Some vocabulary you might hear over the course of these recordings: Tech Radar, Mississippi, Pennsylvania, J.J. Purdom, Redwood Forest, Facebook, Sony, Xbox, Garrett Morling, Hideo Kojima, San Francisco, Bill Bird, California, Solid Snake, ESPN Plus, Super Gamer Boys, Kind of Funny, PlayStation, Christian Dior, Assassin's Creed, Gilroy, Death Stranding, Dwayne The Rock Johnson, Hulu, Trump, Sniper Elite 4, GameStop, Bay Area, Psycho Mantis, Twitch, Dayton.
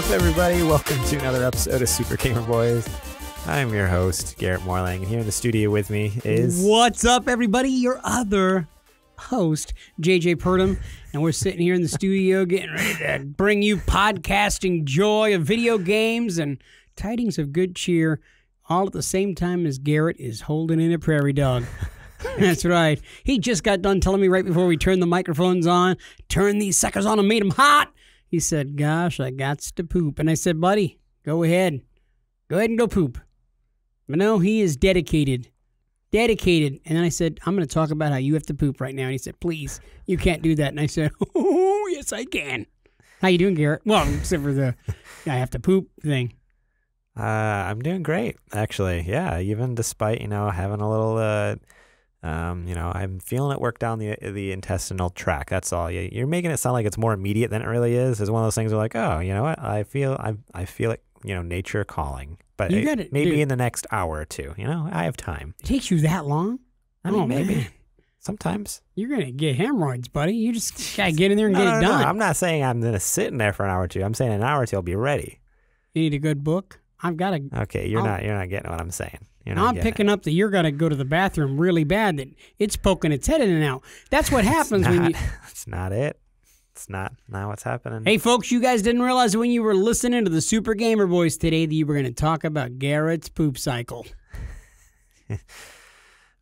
up, everybody? Welcome to another episode of Super Gamer Boys. I'm your host, Garrett Morling, and here in the studio with me is... What's up, everybody? Your other host, J.J. Purdom, and we're sitting here in the studio getting ready to bring you podcasting joy of video games and tidings of good cheer, all at the same time as Garrett is holding in a prairie dog. That's right. He just got done telling me right before we turned the microphones on, turn these suckers on and made them hot. He said, gosh, I gots to poop. And I said, buddy, go ahead. Go ahead and go poop. But no, he is dedicated. Dedicated. And then I said, I'm going to talk about how you have to poop right now. And he said, please, you can't do that. And I said, oh, yes, I can. How you doing, Garrett? Well, except for the I have to poop thing. I'm doing great, actually. Yeah, even despite, you know, having a little... you know, I'm feeling it work down the intestinal tract. That's all. You're making it sound like it's more immediate than it really is. It's one of those things where like, oh, you know what? I feel it, you know, nature calling. But you gotta, maybe dude, in the next hour or two, you know, I have time. It takes you that long? I mean, maybe. Man. Sometimes. You're going to get hemorrhoids, buddy. You just got to get in there and get it done. No, I'm not saying I'm going to sit in there for an hour or two. I'm saying an hour or two I'll be ready. You need a good book? I've got a... Okay, you're not getting what I'm saying. I'm picking up that you're going to go to the bathroom really bad, that it's poking its head in and out. That's what happens when you... That's not it. It's not what's happening. Hey, folks, you guys didn't realize when you were listening to the Super Gamer Boys today that you were going to talk about Garrett's poop cycle.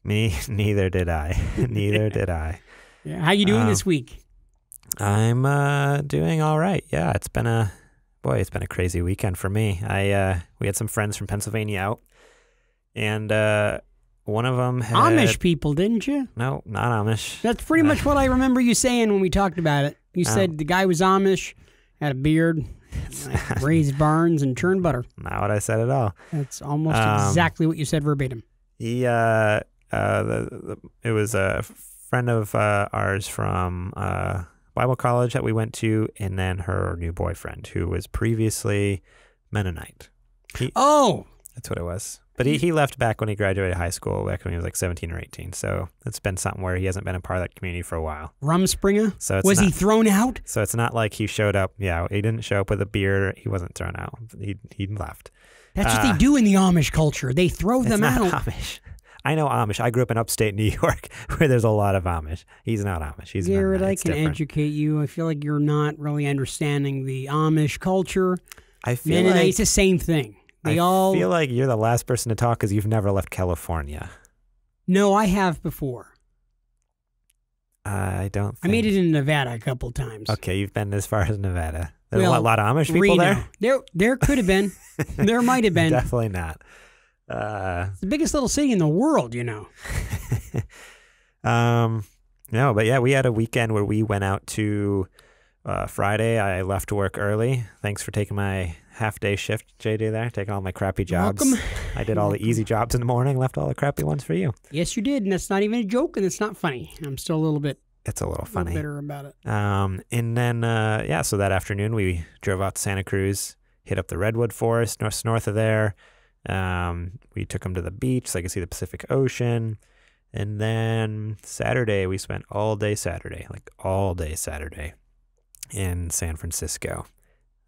Me, neither did I. Neither did I. Yeah. How you doing this week? I'm doing all right. Yeah, it's been a... Boy, it's been a crazy weekend for me. We had some friends from Pennsylvania out. And one of them had... Amish people, didn't you? No, not Amish. That's pretty much what I remember you saying when we talked about it. You said the guy was Amish, had a beard, like raised barns, and churned butter. Not what I said at all. That's almost exactly what you said verbatim. He, it was a friend of ours from Bible college that we went to, and then her new boyfriend, who was previously Mennonite. Oh! That's what it was. But he left back when he graduated high school, back when he was like 17 or 18. So it's been something where he hasn't been a part of that community for a while. Rumspringa? So was he thrown out? So it's not like he showed up. Yeah, he didn't show up with a beard. He wasn't thrown out. He left. That's what they do in the Amish culture. They throw them out. It's not Amish. I know Amish. I grew up in upstate New York where there's a lot of Amish. He's not Amish. He's Garrett, I can educate you. I feel like you're not really understanding the Amish culture. I feel like it's the same thing. I feel like you're the last person to talk because you've never left California. No, I have before. I don't think... I made it in Nevada a couple times. Okay, you've been as far as Nevada. There's well, a lot of Amish people there? There could have been. There might have been. Definitely not. It's the biggest little city in the world, you know. No, but yeah, we had a weekend where we went out to... Friday, I left work early. Thanks for taking my half-day shift, JJ, there, taking all my crappy jobs. Welcome. I did all the easy jobs in the morning, left all the crappy ones for you. Yes, you did, and that's not even a joke, and it's not funny. I'm still a little bit... It's a little funny. Bitter about it. And then, yeah, so that afternoon, we drove out to Santa Cruz, hit up the Redwood Forest, north of there. We took them to the beach so I could see the Pacific Ocean. And then Saturday, we spent all day Saturday, like all day Saturday, in San Francisco,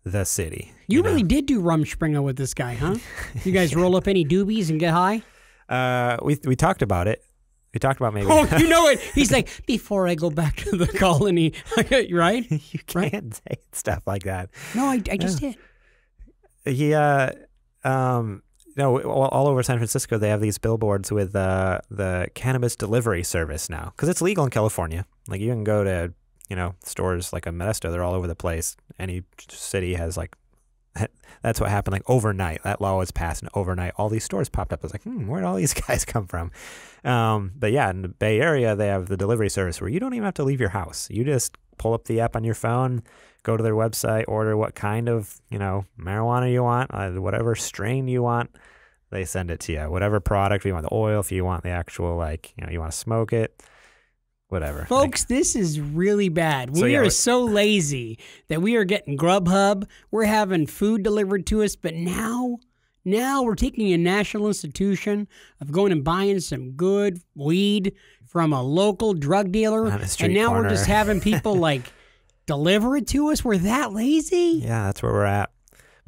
the city. You really did do Rumspringa with this guy, huh? You guys roll up any doobies and get high? We talked about it. We talked about maybe... Oh, you know it. He's like, before I go back to the colony, right? You can't say stuff like that. No, I just did. Yeah. No, all over San Francisco, they have these billboards with the cannabis delivery service now. Because it's legal in California. Like, you can go to... You know, stores like a Modesto, they're all over the place. Any city has like, that's what happened like overnight. That law was passed and overnight all these stores popped up. I was like, where'd all these guys come from? But yeah, in the Bay Area, they have the delivery service where you don't even have to leave your house. You just pull up the app on your phone, go to their website, order what kind of, you know, marijuana you want, whatever strain you want, they send it to you. Whatever product you want, the oil, if you want the actual, like, you know, you want to smoke it. Whatever. Folks, like, this is really bad. We are so lazy that we are getting Grubhub. We're having food delivered to us. But now we're taking a national institution of going and buying some good weed from a local drug dealer. And now we're just having people like deliver it to us. We're that lazy? Yeah, that's where we're at.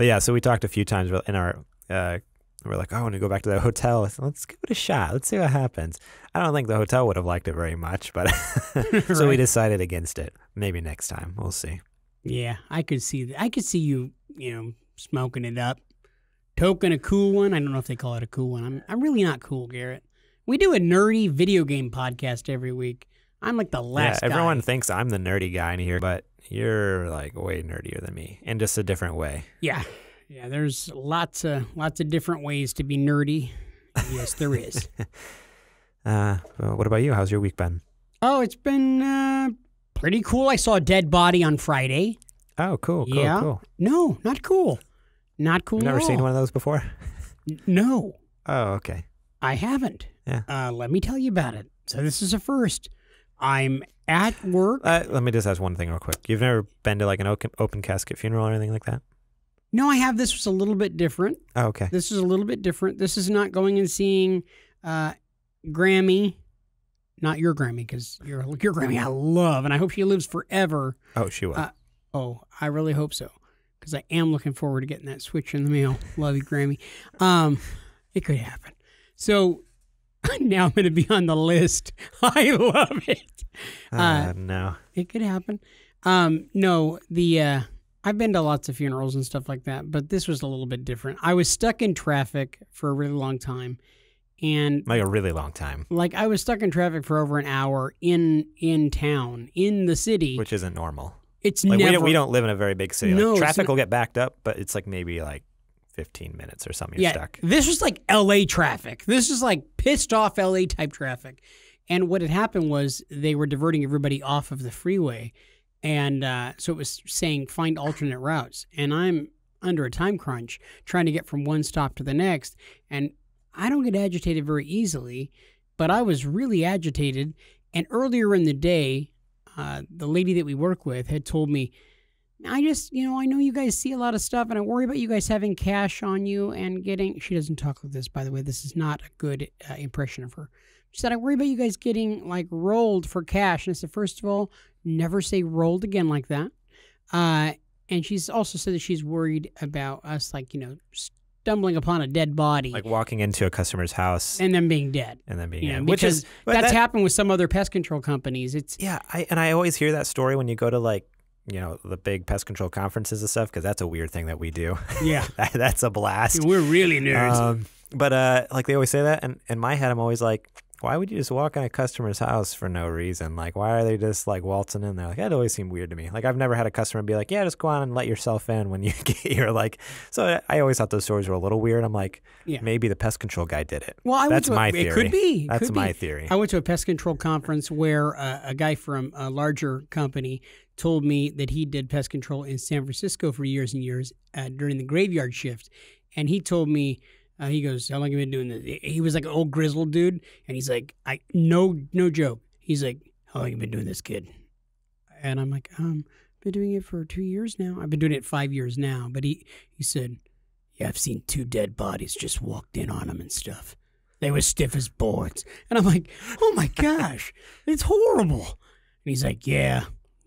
But yeah, so we talked a few times in our, we're like, oh, I want to go back to the hotel. So let's give it a shot. Let's see what happens. I don't think the hotel would have liked it very much, but so we decided against it. Maybe next time. We'll see. Yeah, I could see that. I could see you, you know, smoking it up. Token, a cool one. I don't know if they call it a cool one. I'm really not cool, Garrett. We do a nerdy video game podcast every week. I'm like the last guy. Everyone thinks I'm the nerdy guy in here, but you're like way nerdier than me in just a different way. Yeah. Yeah, there's lots of different ways to be nerdy. Yes, there is. Well, what about you? How's your week been? Oh, it's been pretty cool. I saw a dead body on Friday. Oh, cool. Yeah. Cool. No, not cool. Not cool. Never seen one of those before? No. Oh, okay. I haven't. Yeah. Let me tell you about it. So this is a first. I'm at work. Let me just ask one thing real quick. You've never been to like an open casket funeral or anything like that? No, I have. This was a little bit different. Oh, okay. This is a little bit different. This is not going and seeing Grammy, not your Grammy, because your Grammy I love, and I hope she lives forever. Oh, she will. Oh, I really hope so, because I am looking forward to getting that Switch in the mail. Love you, Grammy. It could happen. So now I'm going to be on the list. I love it. No. It could happen. No, the... I've been to lots of funerals and stuff like that, but this was a little bit different. I was stuck in traffic for a really long time, and like a really long time. Like I was stuck in traffic for over an hour in town, in the city, which isn't normal. It's like, never. We don't live in a very big city. No, like, traffic will get backed up, but it's like maybe like 15 minutes or something. You're stuck. This was like L.A. traffic. This is like pissed off L.A. type traffic. And what had happened was they were diverting everybody off of the freeway. And so it was saying find alternate routes. And I'm under a time crunch trying to get from one stop to the next. And I don't get agitated very easily, but I was really agitated. And earlier in the day, the lady that we work with had told me, I know you guys see a lot of stuff, and I worry about you guys having cash on you and getting... She doesn't talk like this, by the way. This is not a good impression of her. She said, I worry about you guys getting, like, rolled for cash. And I said, first of all, never say rolled again like that. And she's also said that she's worried about us, like, you know, stumbling upon a dead body. Like walking into a customer's house. And then being dead. And then being dead. Which is... That's happened with some other pest control companies. It's... Yeah, I always hear that story when you go to, like, you know, the big pest control conferences and stuff, because that's a weird thing that we do. Yeah. That's a blast. Dude, we're really nerds. Like, they always say that, and in my head, I'm always like, why would you just walk in a customer's house for no reason? Like, why are they just, like, waltzing in there? Like, that always seemed weird to me. Like, I've never had a customer be like, yeah, just go on and let yourself in when you get here. Like, so I always thought those stories were a little weird. I'm like, maybe the pest control guy did it. Well, that's my theory. It could be. That's my theory. I went to a pest control conference where a guy from a larger company told me that he did pest control in San Francisco for years and years during the graveyard shift. And he told me, he goes, how long have you been doing this? He was like an old grizzled dude. And he's like, no joke. He's like, how long have you been doing this, kid? And I'm like, I've been doing it for 2 years now. I've been doing it 5 years now. But he said, yeah, I've seen 2 dead bodies just walked in on him and stuff. They were stiff as boards. And I'm like, oh my gosh, it's horrible. And he's like, yeah.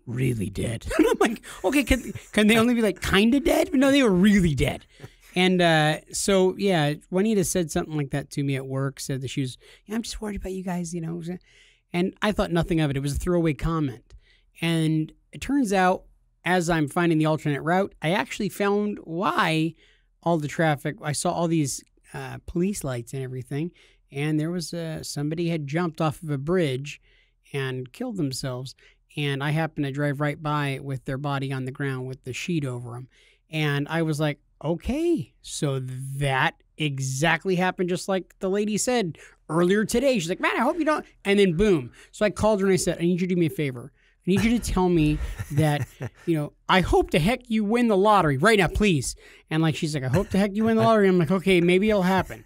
Really dead. And I'm like, okay, can they only be like kind of dead? But no, they were really dead. And so, yeah, Juanita said something like that to me at work, said that she was, yeah, I'm just worried about you guys, you know. And I thought nothing of it. It was a throwaway comment. And it turns out, as I'm finding the alternate route, I actually found why all the traffic, I saw all these police lights and everything, and there was somebody had jumped off of a bridge and killed themselves. And I happened to drive right by with their body on the ground with the sheet over them. And I was like, okay, so that exactly happened just like the lady said earlier today. She's like, man, I hope you don't. And then boom. So I called her and I said, I need you to do me a favor. I need you to tell me that, you know, I hope to heck you win the lottery right now, please. And like, she's like, I hope to heck you win the lottery. I'm like, okay, maybe it'll happen.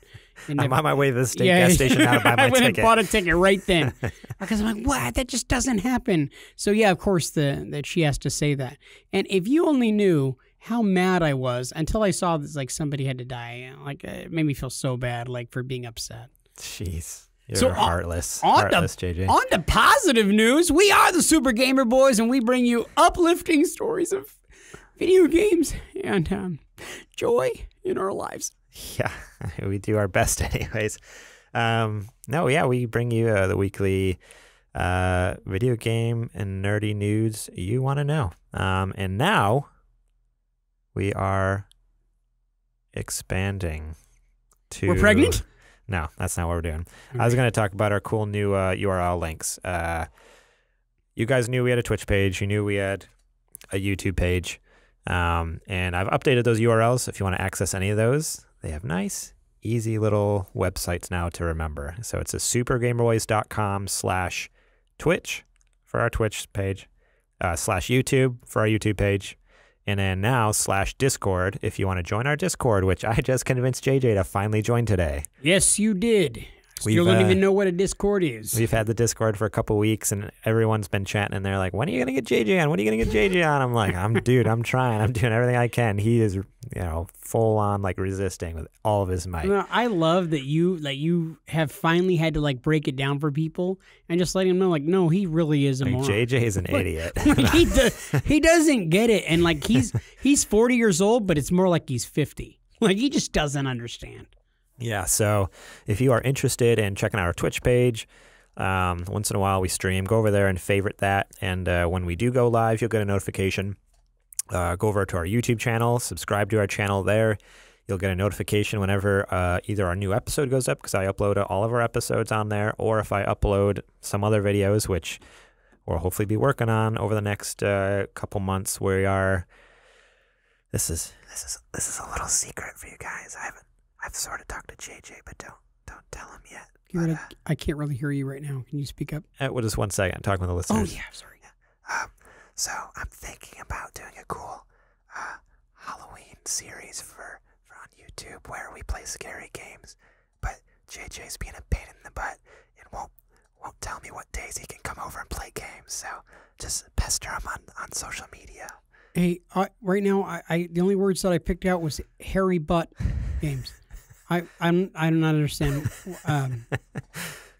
And I'm on my way to the state gas station now to buy my ticket. I went and bought a ticket right then. Because I'm like, what? That just doesn't happen. So, yeah, of course, that she has to say that. And if you only knew how mad I was until I saw that, like, somebody had to die. Like, it made me feel so bad, like, for being upset. Jeez. You're so heartless. Heartless, JJ. On to positive news, we are the Super Gamer Boys, and we bring you uplifting stories of video games and joy in our lives. Yeah, we do our best anyways. No, yeah, we bring you the weekly video game and nerdy news you want to know. And now we are expanding to... We're pregnant? No, that's not what we're doing. Okay. I was going to talk about our cool new URL links. You guys knew we had a Twitch page. You knew we had a YouTube page. And I've updated those URLs. If you want to access any of those, they have nice, easy little websites now to remember. So it's a supergamerboys.com/Twitch for our Twitch page, /YouTube for our YouTube page, and then now /Discord if you want to join our Discord, which I just convinced JJ to finally join today. Yes, you did. Still don't even know what a Discord is. We've had the Discord for a couple weeks, and everyone's been chatting, and they're like, when are you going to get JJ on? When are you going to get JJ on? I'm like, dude, I'm trying. I'm doing everything I can. He is, you know, full on, like, resisting with all of his might. No, I love that you have finally had to, like, break it down for people and just letting them know, like, no, he really is a moron. JJ is an idiot. Like, he doesn't get it, and, like, he's 40 years old, but it's more like he's 50. Like, he just doesn't understand. Yeah, so if you are interested in checking out our Twitch page, once in a while we stream. Go over there and favorite that, and when we do go live, you'll get a notification. Go over to our YouTube channel, subscribe to our channel there. You'll get a notification whenever either our new episode goes up, because I upload all of our episodes on there, or if I upload some other videos, which we'll hopefully be working on over the next couple months. We are. This is a little secret for you guys. I've sort of talked to JJ, but don't tell him yet. But, I can't really hear you right now. Can you speak up? Well, just one second. I'm talking with the listeners. Oh, yeah. Sorry. Yeah. So I'm thinking about doing a cool Halloween series for on YouTube where we play scary games. But JJ's being a pain in the butt and won't tell me what days he can come over and play games. So just pester him on social media. Hey, right now, the only words that I picked out was hairy butt games. I don't understand. Are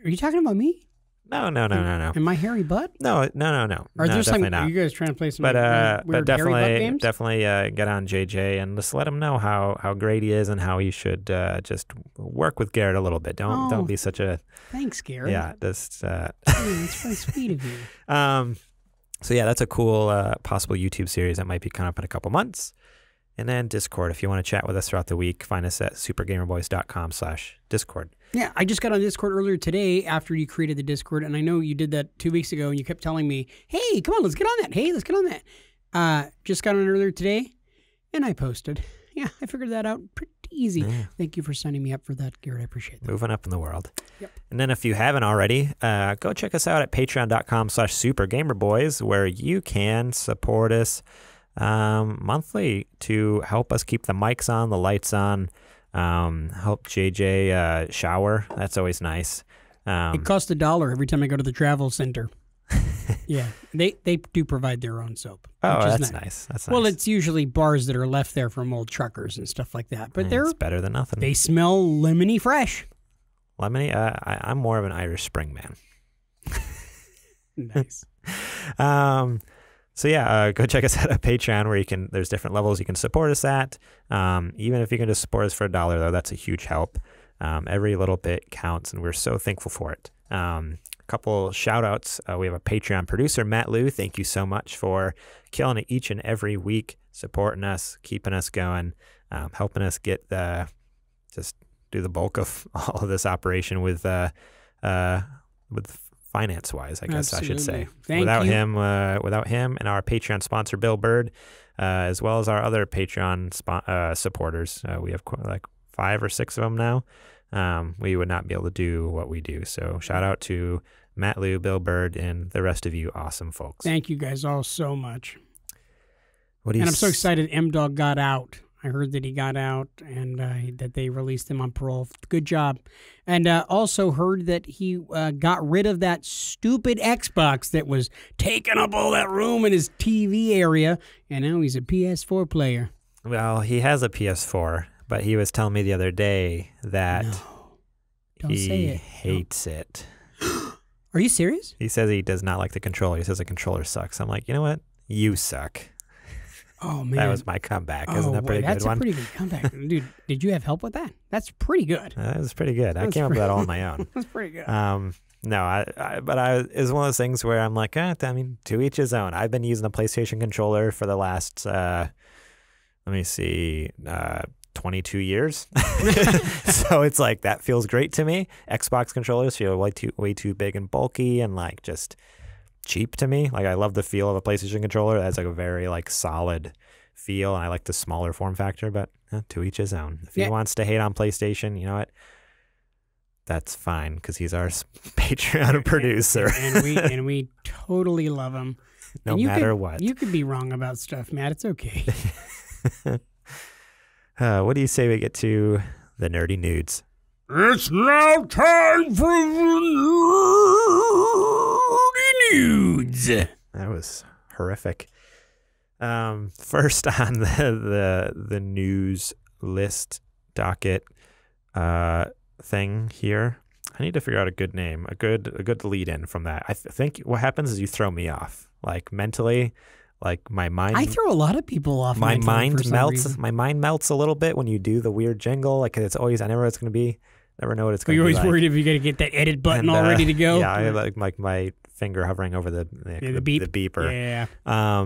you talking about me? No. And my hairy butt? No. Are you guys trying to play some? But definitely get on JJ and just let him know how great he is and how you should just work with Garrett a little bit. Don't be such a. Thanks, Garrett. Yeah, just. That's really sweet of you. So yeah, that's a cool possible YouTube series that might be coming up in a couple months. And then Discord, if you want to chat with us throughout the week, find us at supergamerboys.com/Discord. Yeah, I just got on Discord earlier today after you created the Discord, and I know you did that 2 weeks ago, and you kept telling me, hey, come on, let's get on that. Hey, let's get on that. Just got on earlier today, and I posted. Yeah, I figured that out pretty easy. Yeah. Thank you for signing me up for that, Garrett. I appreciate that. Moving up in the world. Yep. And then if you haven't already, go check us out at patreon.com/supergamerboys, where you can support us monthly to help us keep the mics on, the lights on, help JJ shower. That's always nice. It costs $1 every time I go to the travel center. Yeah, they do provide their own soap. Oh, that's nice. That's nice. Well, it's usually bars that are left there from old truckers and stuff like that. But they're better than nothing. They smell lemony fresh. Lemony? I'm more of an Irish Spring man. Nice. So yeah, go check us out at Patreon, where you can. There's different levels you can support us at. Even if you can just support us for $1, though, that's a huge help. Every little bit counts, and we're so thankful for it. Couple shout outs. We have a Patreon producer, Matt Liu. Thank you so much for killing it each and every week, supporting us, keeping us going, helping us get just do the bulk of all of this operation with finance wise, I guess. Absolutely. I should say. Without him and our Patreon sponsor, Bill Bird, as well as our other Patreon supporters, we have like 5 or 6 of them now. We would not be able to do what we do. So shout out to Matt Liu, Bill Bird, and the rest of you awesome folks. Thank you guys all so much. And I'm so excited M-Dog got out. I heard that he got out and that they released him on parole. Good job. And also heard that he got rid of that stupid Xbox that was taking up all that room in his TV area, and now he's a PS4 player. Well, he has a PS4. But he was telling me the other day that he hates it. Are you serious? He says he does not like the controller. He says the controller sucks. I'm like, you know what? You suck. Oh, man. That was my comeback. Isn't that pretty good? That's a pretty good comeback. Dude, did you have help with that? That's pretty good. That was pretty good. I came up with that all on my own. That's pretty good. No, it's one of those things where I'm like, I mean, to each his own. I've been using a PlayStation controller for the last, let me see, 22 years. So it's like, that feels great to me. Xbox controllers feel way too big and bulky and like just cheap to me. Like I love the feel of a PlayStation controller. That's like a very like solid feel, and I like the smaller form factor, but to each his own. If he wants to hate on PlayStation, you know what? That's fine, because he's our Patreon producer. And we totally love him. No matter what. You could be wrong about stuff, Matt. It's okay. What do you say we get to the nerdy nudes? It's now time for the nerdy nudes. That was horrific. First on the news list docket thing here, I need to figure out a good name, a good lead in from that. I think what happens is you throw me off, like mentally. Like my mind, I throw a lot of people off. My mind melts. Reason. My mind melts a little bit when you do the weird jingle. Like it's always, I never know what it's gonna be. Never know what it's gonna be. You're always like worried if you're gonna get that edit button all ready to go. Yeah, I like my finger hovering over the beeper. Yeah.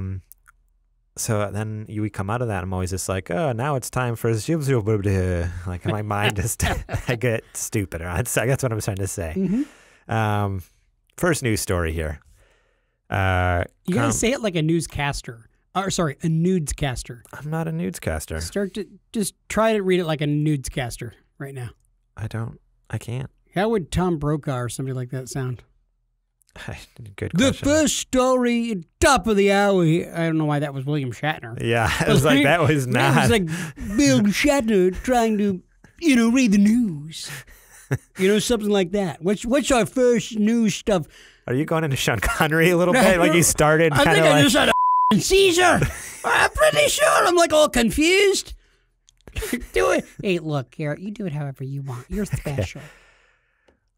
So then we come out of that. I'm always just like, oh, now it's time for like my mind just I get stupider. That's what I'm trying to say. Mm-hmm. First news story here. You gotta say it like a newscaster. Or sorry, a nudescaster. I'm not a nudescaster. Just try to read it like a nudescaster right now. I can't. How would Tom Brokaw or somebody like that sound? Good question. The first story, top of the hour. I don't know why that was William Shatner. Yeah, it was like that was not. It was like Bill Shatner trying to, you know, read the news. You know, something like that. What's our first news stuff? Are you going into Sean Connery a little bit? Like you started kind of like... I think I just had a seizure. I'm pretty sure. I'm like all confused. Do it. Hey, look, Garrett, you do it however you want. You're special. Okay.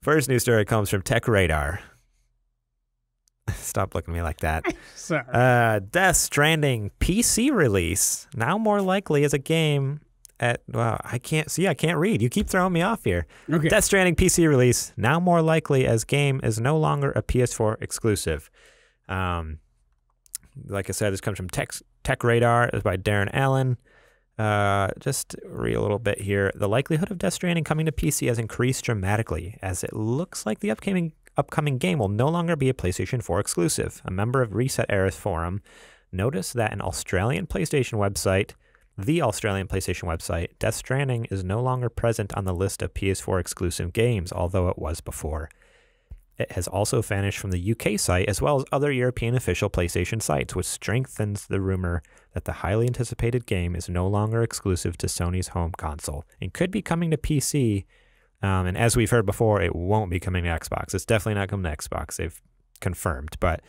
First news story comes from Tech Radar. Stop looking at me like that. Sorry. Death Stranding PC release. Now more likely as a game... Wow, I can't see. I can't read. You keep throwing me off here. Okay. Death Stranding PC release now more likely as game is no longer a PS4 exclusive. Like I said, this comes from Tech Radar. It's by Darren Allen. Just read a little bit here. The likelihood of Death Stranding coming to PC has increased dramatically as it looks like the upcoming game will no longer be a PlayStation 4 exclusive. A member of Reset Era's forum noticed that an Australian PlayStation website. The Australian PlayStation website, Death Stranding is no longer present on the list of PS4 exclusive games, although it was before. It has also vanished from the UK site as well as other European official PlayStation sites, which strengthens the rumor that the highly anticipated game is no longer exclusive to Sony's home console and could be coming to PC. And as we've heard before, it won't be coming to Xbox. It's definitely not coming to Xbox. They've confirmed, but...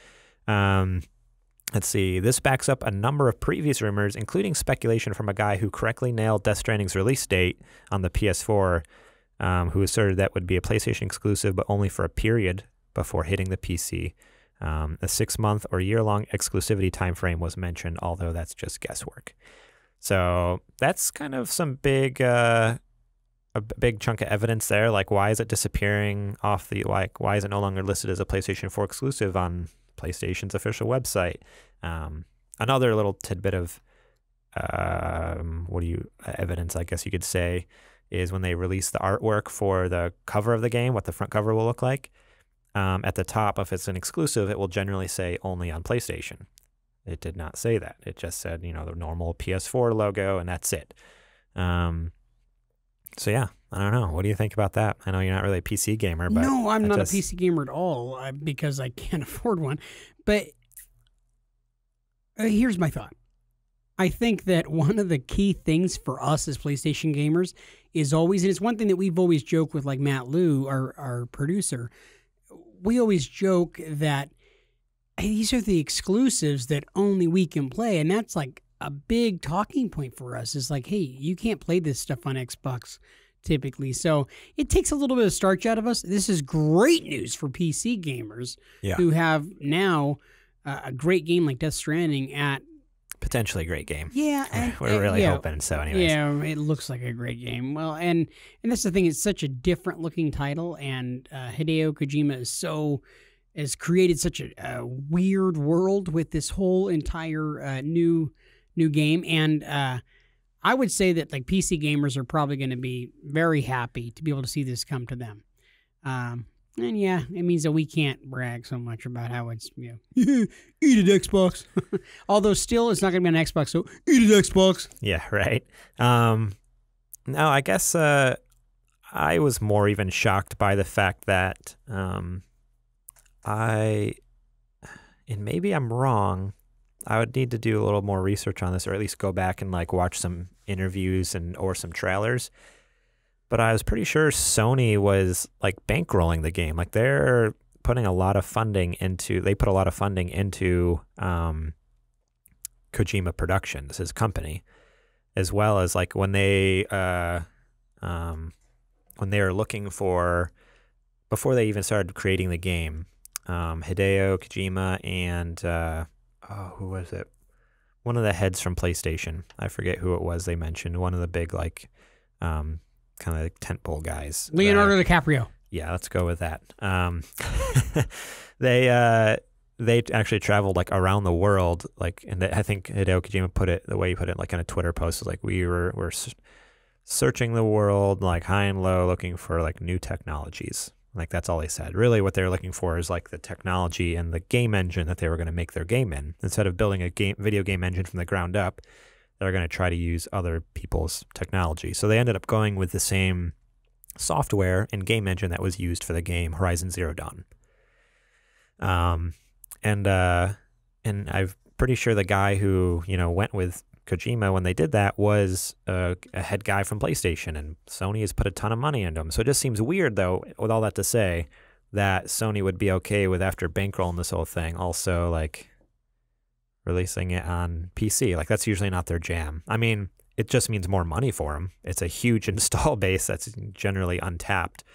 let's see. This backs up a number of previous rumors, including speculation from a guy who correctly nailed Death Stranding's release date on the PS4, who asserted that would be a PlayStation exclusive, but only for a period before hitting the PC. A 6-month or year-long exclusivity timeframe was mentioned, although that's just guesswork. So that's kind of some big, a big chunk of evidence there. Like, why is it disappearing off the? Like, why is it no longer listed as a PlayStation 4 exclusive on? PlayStation's official website. Another little tidbit of evidence, I guess you could say, is when they released the artwork for the cover of the game, what the front cover will look like. At the top, if it's an exclusive, it will generally say only on PlayStation. It did not say that. It just said, you know, the normal PS4 logo, and that's it. So yeah, I don't know. What do you think about that? I know you're not really a PC gamer, but no, I'm not a PC gamer at all because I can't afford one. But here's my thought. I think that one of the key things for us as PlayStation gamers is always, and it's one thing that we've always joked with, like Matt Liu, our producer. We always joke that hey, these are the exclusives that only we can play, and that's like a big talking point for us. Is like, hey, you can't play this stuff on Xbox. Typically, so it takes a little bit of starch out of us. This is great news for PC gamers who have now a great game like Death Stranding at potentially great game. Yeah, we're really hoping. So, anyways, yeah, it looks like a great game. Well, and that's the thing; it's such a different looking title, and Hideo Kojima is so has created such a weird world with this whole entire new game. And I would say that like PC gamers are probably going to be very happy to be able to see this come to them. And yeah, it means that we can't brag so much about how it's, you know, eat it, Xbox. Although still, it's not going to be on Xbox, so eat it, Xbox. Yeah, right. No, I guess I was more even shocked by the fact that and maybe I'm wrong, I would need to do a little more research on this, or at least go back and like watch some interviews or some trailers. But I was pretty sure Sony was like bankrolling the game. Like they're putting a lot of funding into, they put a lot of funding into Kojima Productions, his company, as well as like when they were looking for, before they even started creating the game, Hideo Kojima and who was it? One of the heads from PlayStation. I forget who it was. They mentioned one of the big like. Kind of like tentpole guys. Leonardo DiCaprio. Yeah, let's go with that. They actually traveled like around the world, like, and I think Hideo Kojima put it the way he put it, like in a Twitter post, was like we're searching the world, like high and low, looking for like new technologies. Like that's all he said. Really, what they're looking for is like the technology and the game engine that they were going to make their game in. Instead of building a video game engine from the ground up, they're going to try to use other people's technology. So they ended up going with the same software and game engine that was used for the game Horizon Zero Dawn. And I'm pretty sure the guy who, you know, went with Kojima when they did that was a head guy from PlayStation, and Sony has put a ton of money into him. So it just seems weird, though, with all that to say, that Sony would be okay with, after bankrolling this whole thing, also, like, releasing it on PC. Like that's usually not their jam. I mean, it just means more money for them. It's a huge install base that's generally untapped.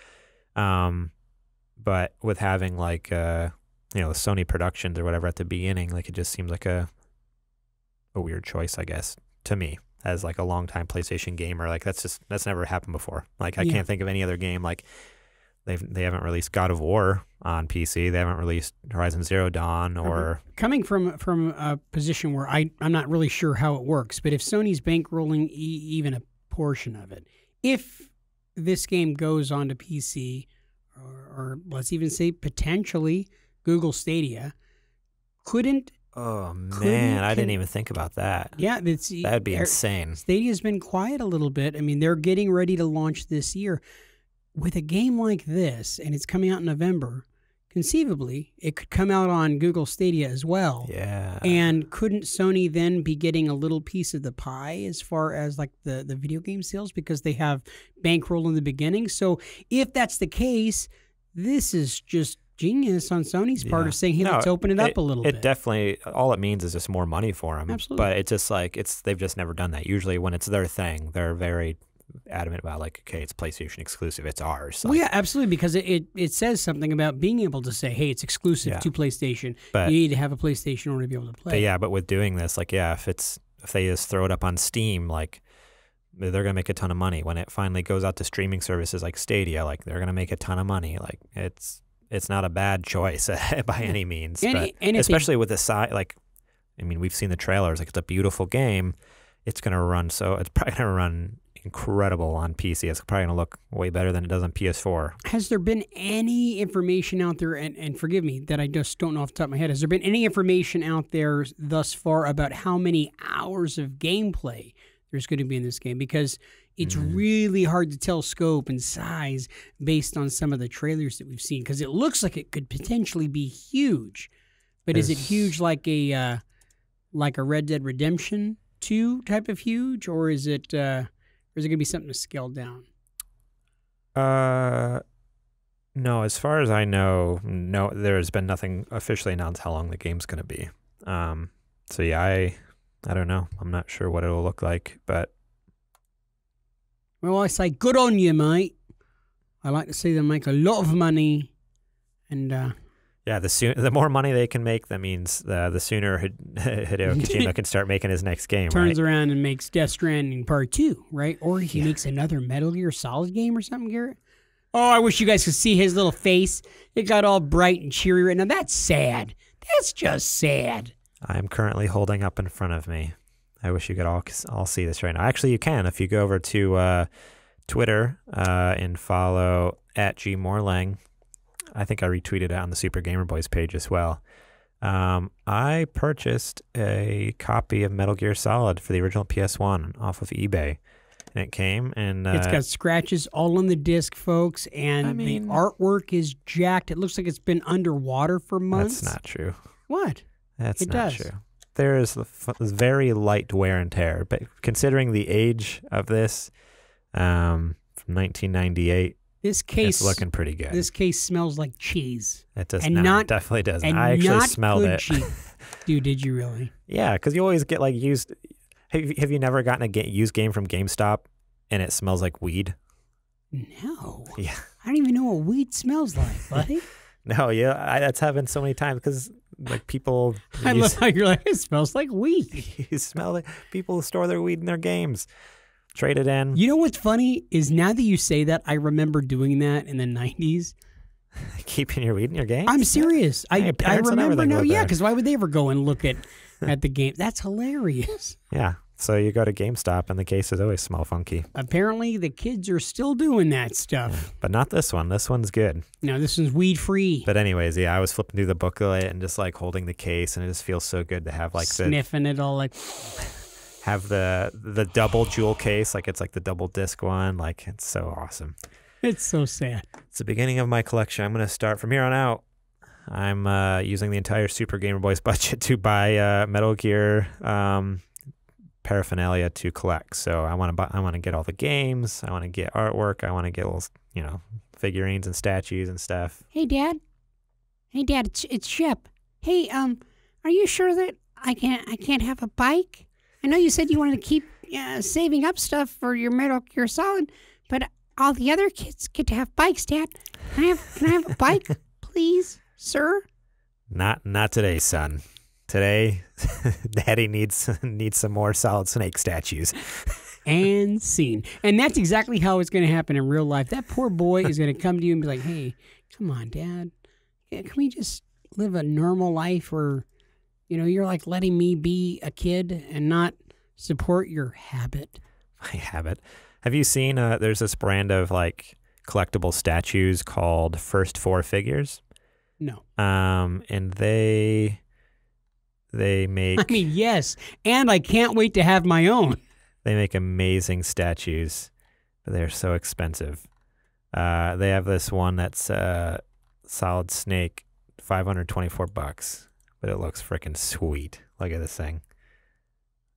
But with having like, you know, the Sony Productions or whatever at the beginning, like it just seems like a weird choice, I guess, to me as like a longtime PlayStation gamer. Like that's never happened before. Like I can't think of any other game. Like they haven't released God of War on PC. They haven't released Horizon Zero Dawn or... Coming from a position where I'm not really sure how it works, but if Sony's bankrolling even a portion of it, if this game goes onto PC, or let's even say potentially Google Stadia, couldn't... Oh, man, I didn't even think about that. Yeah, that would be insane. Stadia's been quiet a little bit. I mean, they're getting ready to launch this year. With a game like this, and it's coming out in November, conceivably, it could come out on Google Stadia as well. Yeah. And couldn't Sony then be getting a little piece of the pie as far as like the video game sales, because they have bankroll in the beginning? So if that's the case, this is just genius on Sony's part of saying, hey, let's open it up a little bit. It definitely, all it means is just more money for them. Absolutely. But it's just like, they've just never done that. Usually when it's their thing, they're very adamant about like, okay, it's PlayStation exclusive, it's ours. Like, well, yeah, absolutely, because it says something about being able to say, hey, it's exclusive to PlayStation, but you need to have a PlayStation in order to be able to play. But yeah, but with doing this, like, yeah, if they just throw it up on Steam, like they're gonna make a ton of money. When it finally goes out to streaming services like Stadia, like they're gonna make a ton of money. Like it's not a bad choice by any means. And especially with the side, like, I mean, we've seen the trailers, like it's a beautiful game. It's gonna run, so it's probably gonna run incredible on PC. It's probably going to look way better than it does on PS4. Has there been any information out there, and forgive me that I just don't know off the top of my head, has there been any information out there thus far about how many hours of gameplay there's going to be in this game? Because it's really hard to tell scope and size based on some of the trailers that we've seen, because it looks like it could potentially be huge. But is it huge like a Red Dead Redemption 2 type of huge, or is it... or is it going to be something to scale down? No, as far as I know, no, there's been nothing officially announced how long the game's going to be. So yeah, I don't know. I'm not sure what it'll look like, but... Well, I say good on you, mate. I like to see them make a lot of money, and Yeah, the more money they can make, that means the sooner Hideo Kojima can start making his next game. Turns around and makes Death Stranding Part 2, right? Or he makes another Metal Gear Solid game or something, Garrett. Oh, I wish you guys could see his little face. It got all bright and cheery right now. That's sad. That's just sad. I'm currently holding up in front of me. I wish you could all see this right now. Actually, you can if you go over to Twitter and follow @GMorlang. I think I retweeted it on the Super Gamer Boys page as well. I purchased a copy of Metal Gear Solid for the original PS1 off of eBay, and it came and it's got scratches all on the disc, folks. And I mean, the artwork is jacked. It looks like it's been underwater for months. That's not true. What? That's not true. There is very light wear and tear, but considering the age of this, from 1998. This case is looking pretty good. This case smells like cheese. It does not. Definitely doesn't. I actually smelled it. Dude, did you really? Yeah, because you always get like used. Have you never gotten a used game from GameStop and it smells like weed? No. Yeah. I don't even know what weed smells like, buddy. No, yeah, that's happened so many times because like people. I love how you're like, it smells like weed. You smell it. People store their weed in their games. Trade it in. You know what's funny is now that you say that, I remember doing that in the 90s. Keeping your weed in your game? I'm serious. Yeah. I remember now. Yeah, because why would they ever go and look at the game? That's hilarious. Yeah. So you go to GameStop and the cases always smell funky. Apparently the kids are still doing that stuff. Yeah, but not this one. This one's good. No, this one's weed free. But anyways, yeah, I was flipping through the booklet and just like holding the case, and it just feels so good to have like sniffing it all like. Have the double jewel case, like it's like the double disc one, like it's so awesome. It's so sad. It's the beginning of my collection. I'm gonna start from here on out. I'm using the entire Super Gamer Boys budget to buy Metal Gear paraphernalia to collect. So I want to get all the games. I want to get artwork. I want to get little, you know, figurines and statues and stuff. Hey, Dad. Hey, Dad. It's Shep. Hey, are you sure that I can't have a bike? I know you said you wanted to keep saving up stuff for your Metal Gear Solid, but all the other kids get to have bikes, Dad. Can I have a bike, please, sir? Not today, son. Today, Daddy needs some more Solid Snake statues. And scene. And that's exactly how it's going to happen in real life. That poor boy is going to come to you and be like, "Hey, come on, Dad. Can we just live a normal life or..." You know, you're like letting me be a kid and not support your habit. My habit. Have you seen, there's this brand of like collectible statues called First Four Figures? No. And they make. I mean, yes. And I can't wait to have my own. They make amazing statues, but they're so expensive. They have this one that's Solid Snake, $524. But it looks freaking sweet. Look at this thing.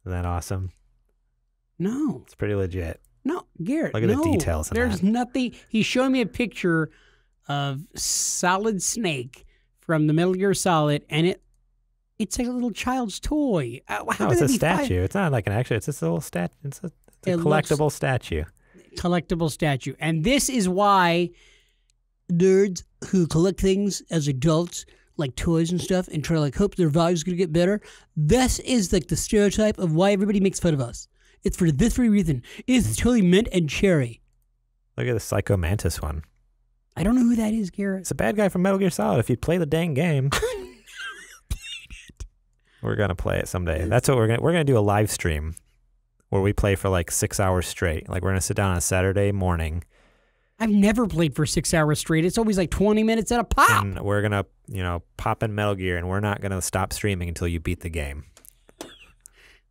Isn't that awesome? No. It's pretty legit. No, Garrett. Look at the details in that. There's nothing. He showed me a picture of Solid Snake from the Metal Gear Solid, and it's like a little child's toy. No, it's a statue. It's not like an actual. It's just a little statue. It's a collectible statue. Collectible statue. And this is why nerds who collect things as adults, like toys and stuff, and try to like hope their value's gonna get better. This is like the stereotype of why everybody makes fun of us. It's for this very reason. It is totally mint and cherry. Look at the Psycho Mantis one. I don't know who that is, Garrett. It's a bad guy from Metal Gear Solid. If you play the dang game, we're gonna play it someday. That's what we're gonna do a live stream where we play for like 6 hours straight. Like we're gonna sit down on a Saturday morning. I've never played for 6 hours straight. It's always like 20 minutes at a pop. And we're going to, you know, pop in Metal Gear, and we're not going to stop streaming until you beat the game.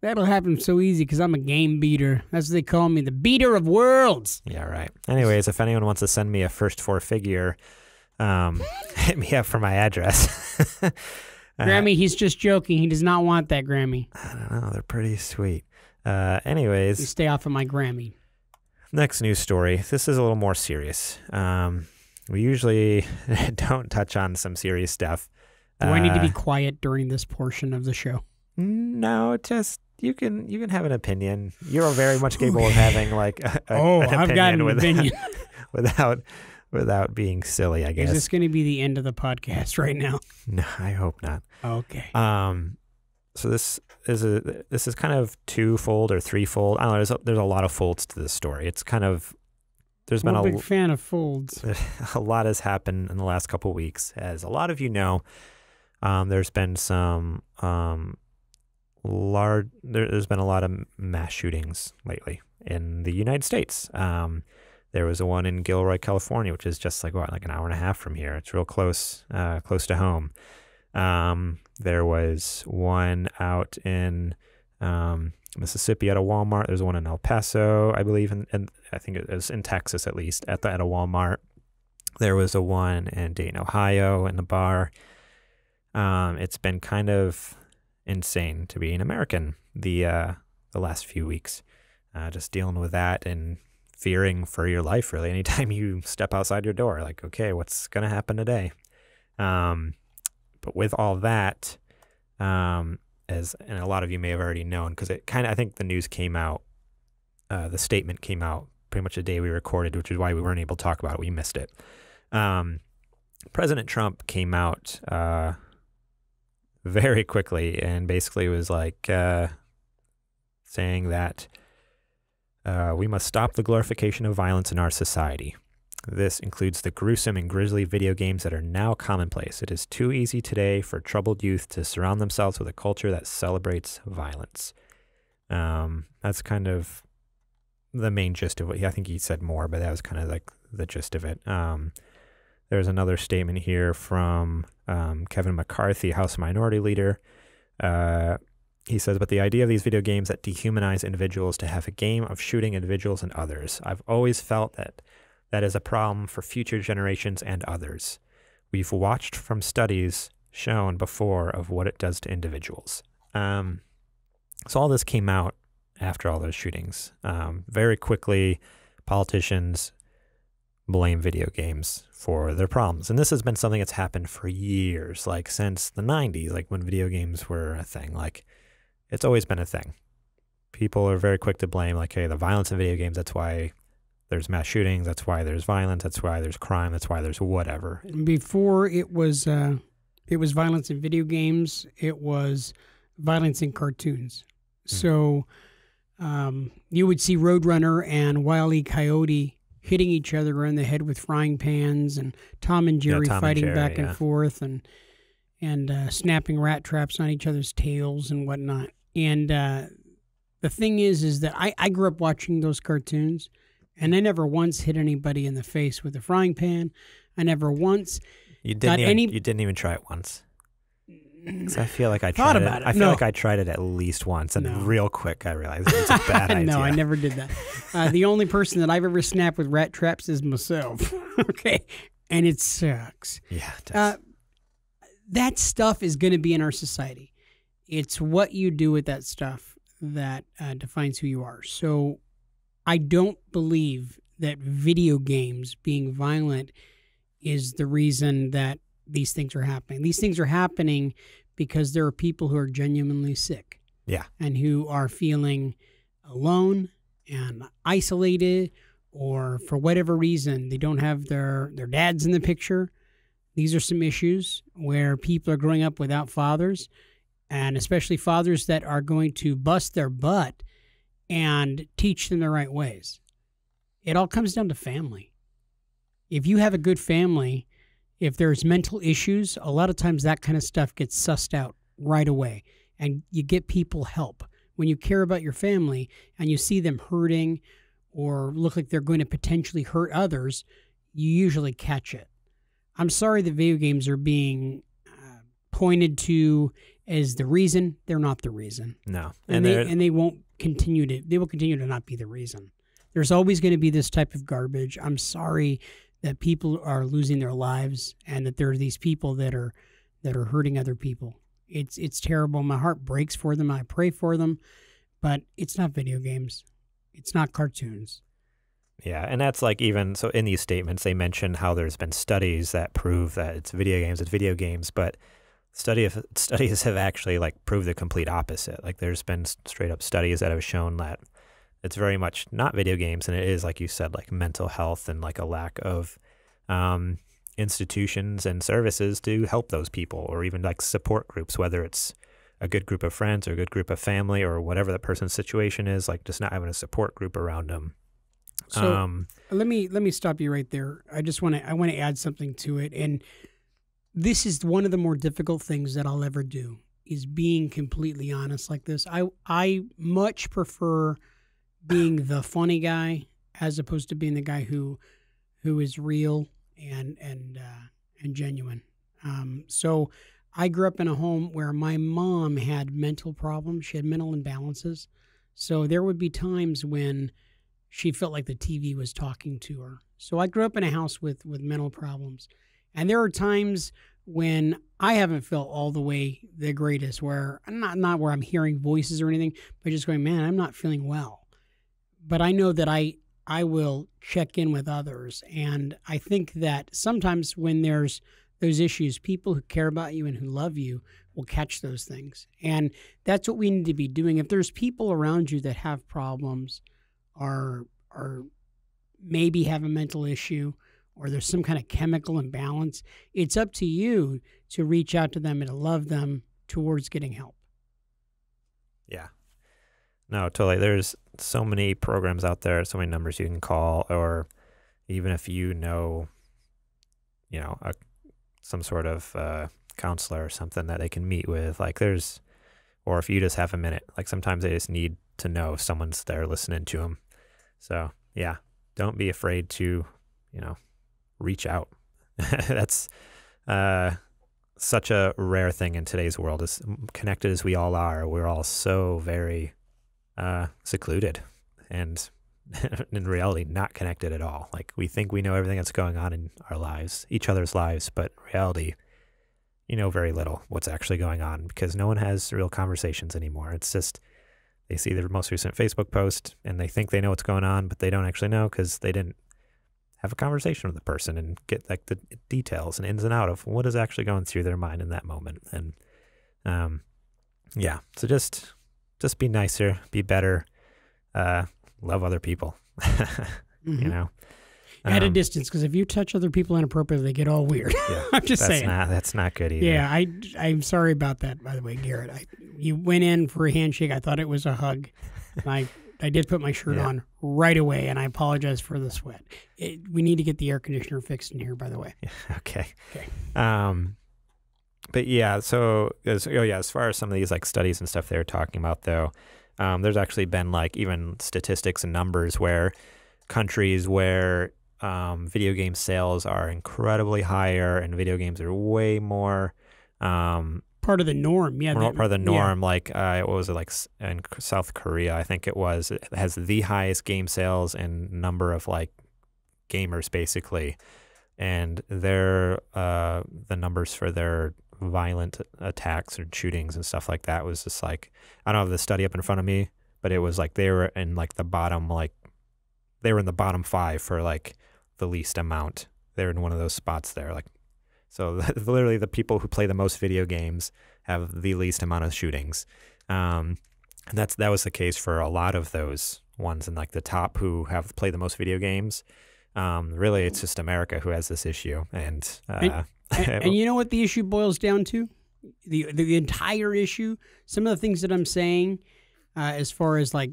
That'll happen so easy because I'm a game beater. That's what they call me, the beater of worlds. Yeah, right. Anyways, if anyone wants to send me a First Four Figure, hit me up for my address. Grammy, he's just joking. He does not want that, Grammy. I don't know. They're pretty sweet. Anyways. You stay off of my Grammy. Next news story. This is a little more serious. We usually don't touch on some serious stuff. Do I need to be quiet during this portion of the show? No, just you can have an opinion. You're very much capable of having like an opinion without without being silly, I guess. Is this going to be the end of the podcast right now? No, I hope not. Okay. So this is kind of twofold or threefold. I don't know. There's a lot of folds to this story. It's kind of I'm a big fan of folds. A lot has happened in the last couple of weeks, as a lot of you know. There's been some There's been a lot of mass shootings lately in the United States. There was one in Gilroy, California, which is just like what, like an hour and a half from here. It's real close, close to home. There was one out in Mississippi at a Walmart. There's one in El Paso, I believe, and I think it was in Texas at least at a Walmart. There was a one in Dayton, Ohio, in the bar. It's been kind of insane to be an American the last few weeks, just dealing with that and fearing for your life, really. Anytime you step outside your door, like, okay, what's gonna happen today? But with all that, and a lot of you may have already known, because it kind of, I think the news came out, the statement came out pretty much the day we recorded, which is why we weren't able to talk about it. We missed it. President Trump came out very quickly and basically was like saying that we must stop the glorification of violence in our society. This includes the gruesome and grisly video games that are now commonplace. It is too easy today for troubled youth to surround themselves with a culture that celebrates violence. That's kind of the main gist of it. I think he said more, but that was kind of like the gist of it. There's another statement here from Kevin McCarthy, House Minority Leader. He says, but the idea of these video games that dehumanize individuals to have a game of shooting individuals and others. I've always felt that that is a problem for future generations and others. We've watched from studies shown before of what it does to individuals. So all this came out after all those shootings. Very quickly, politicians blame video games for their problems. And this has been something that's happened for years, like since the 90s, like when video games were a thing. Like, it's always been a thing. People are very quick to blame, like, hey, the violence in video games, that's why there's mass shootings, that's why there's violence, that's why there's crime, that's why there's whatever. Before it was violence in video games, it was violence in cartoons. Mm-hmm. So you would see Roadrunner and Wile E. Coyote hitting each other in the head with frying pans, and Tom and Jerry fighting back and forth, and snapping rat traps on each other's tails and whatnot. And the thing is that I grew up watching those cartoons, and I never once hit anybody in the face with a frying pan. I never once You didn't even try it once. Because I feel like I tried it. I feel like I tried it at least once, and real quick I realized it's a bad idea. No, I never did that. The only person that I've ever snapped with rat traps is myself. Okay, and it sucks. Yeah, it does. That stuff is going to be in our society. It's what you do with that stuff that defines who you are. So I don't believe that video games being violent is the reason that these things are happening. These things are happening because there are people who are genuinely sick. Yeah. And who are feeling alone and isolated, or for whatever reason, they don't have their dads in the picture. These are some issues where people are growing up without fathers, and especially fathers that are going to bust their butt and teach them the right ways. It all comes down to family. If you have a good family, if there's mental issues, a lot of times that kind of stuff gets sussed out right away, and you get people help. When you care about your family and you see them hurting or look like they're going to potentially hurt others, you usually catch it. I'm sorry that video games are being pointed to as the reason. They're not the reason. No. And they won't continue to, they will continue to not be the reason. There's always going to be this type of garbage. I'm sorry that people are losing their lives, and that there are these people that are hurting other people. It's terrible. My heart breaks for them. I pray for them, but it's not video games. It's not cartoons. Yeah, and that's like, even so in these statements they mention how there's been studies that prove that it's video games. It's video games, but studies have actually like proved the complete opposite. Like, there's been straight up studies that have shown that it's very much not video games, and it is, like you said, like mental health and like a lack of institutions and services to help those people, or even like support groups, whether it's a good group of friends or a good group of family or whatever that person's situation is, like just not having a support group around them. So let me stop you right there. I want to add something to it. And this is one of the more difficult things that I'll ever do, is being completely honest like this. I much prefer being the funny guy as opposed to being the guy who is real and genuine. So I grew up in a home where my mom had mental problems. She had mental imbalances. So there would be times when she felt like the TV was talking to her. So I grew up in a house with mental problems. And there are times when I haven't felt all the way the greatest, where I'm not where I'm hearing voices or anything, but just going, man, I'm not feeling well. But I know that I will check in with others. And I think that sometimes when there's those issues, people who care about you and who love you will catch those things. And that's what we need to be doing. If there's people around you that have problems, or maybe have a mental issue, or there's some kind of chemical imbalance, it's up to you to reach out to them and to love them towards getting help. Yeah. No, totally. There's so many programs out there, so many numbers you can call, or even if you know, some sort of counselor or something that they can meet with. Like there's, or if you just have a minute, like sometimes they just need to know someone's there listening to them. So yeah, don't be afraid to, you know, reach out. That's such a rare thing in today's world. As connected as we all are, we're all so very secluded and in reality not connected at all. Like we think we know everything that's going on in our lives, each other's lives, but in reality, you know very little what's actually going on because no one has real conversations anymore. It's just they see their most recent Facebook post and they think they know what's going on, but they don't actually know because they didn't have a conversation with the person and get like the details and ins and out of what is actually going through their mind in that moment. And yeah, so just be nicer, be better, love other people, you know, at a distance. Cause if you touch other people inappropriately, they get all weird. Yeah, I'm just saying that's not good either. Yeah. I'm sorry about that, by the way, Garrett. You went in for a handshake. I thought it was a hug. I did put my shirt on right away, and I apologize for the sweat. We need to get the air conditioner fixed in here, by the way. Okay. Okay. But yeah, so as far as some of these like studies and stuff they were talking about, though, there's actually been like even statistics and numbers where countries where video game sales are incredibly higher and video games are way more. Part of the norm, yeah. Part of the norm, yeah. Like what was it like in South Korea? I think it was. It has the highest game sales and number of like gamers, basically, and their the numbers for their violent attacks or shootings and stuff like that was just like, I don't have the study up in front of me, but it was like they were in like the bottom, like they were in the bottom 5 for like the least amount. They're in one of those spots there, like. So literally the people who play the most video games have the least amount of shootings. And that was the case for a lot of those ones in like the top who have played the most video games. Really, it's just America who has this issue. And you know what the issue boils down to? The entire issue, some of the things that I'm saying as far as like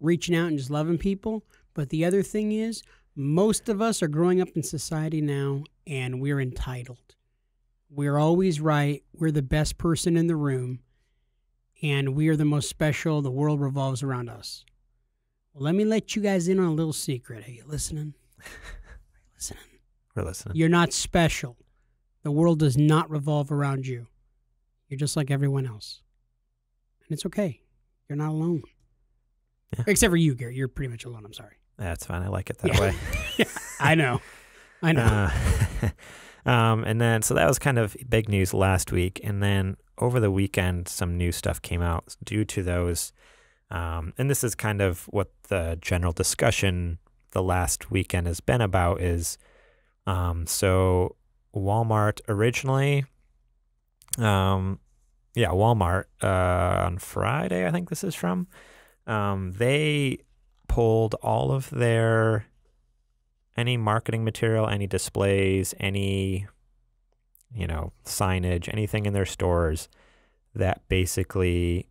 reaching out and just loving people. But the other thing is most of us are growing up in society now and we're entitled. We're always right. We're the best person in the room, and we're the most special. The world revolves around us. Well, let me let you guys in on a little secret. Are you listening? Are you listening? We're listening. You're not special. The world does not revolve around you. You're just like everyone else, and it's okay. You're not alone. Yeah. Except for you, Garrett. You're pretty much alone. I'm sorry. That's fine. I like it that way. Yeah, I know. I know. And then, so that was kind of big news last week. And then over the weekend, some new stuff came out due to those. And this is kind of what the general discussion the last weekend has been about is, so Walmart originally, yeah, Walmart on Friday, I think this is from, they pulled all of their any marketing material, any displays, any, you know, signage, anything in their stores that basically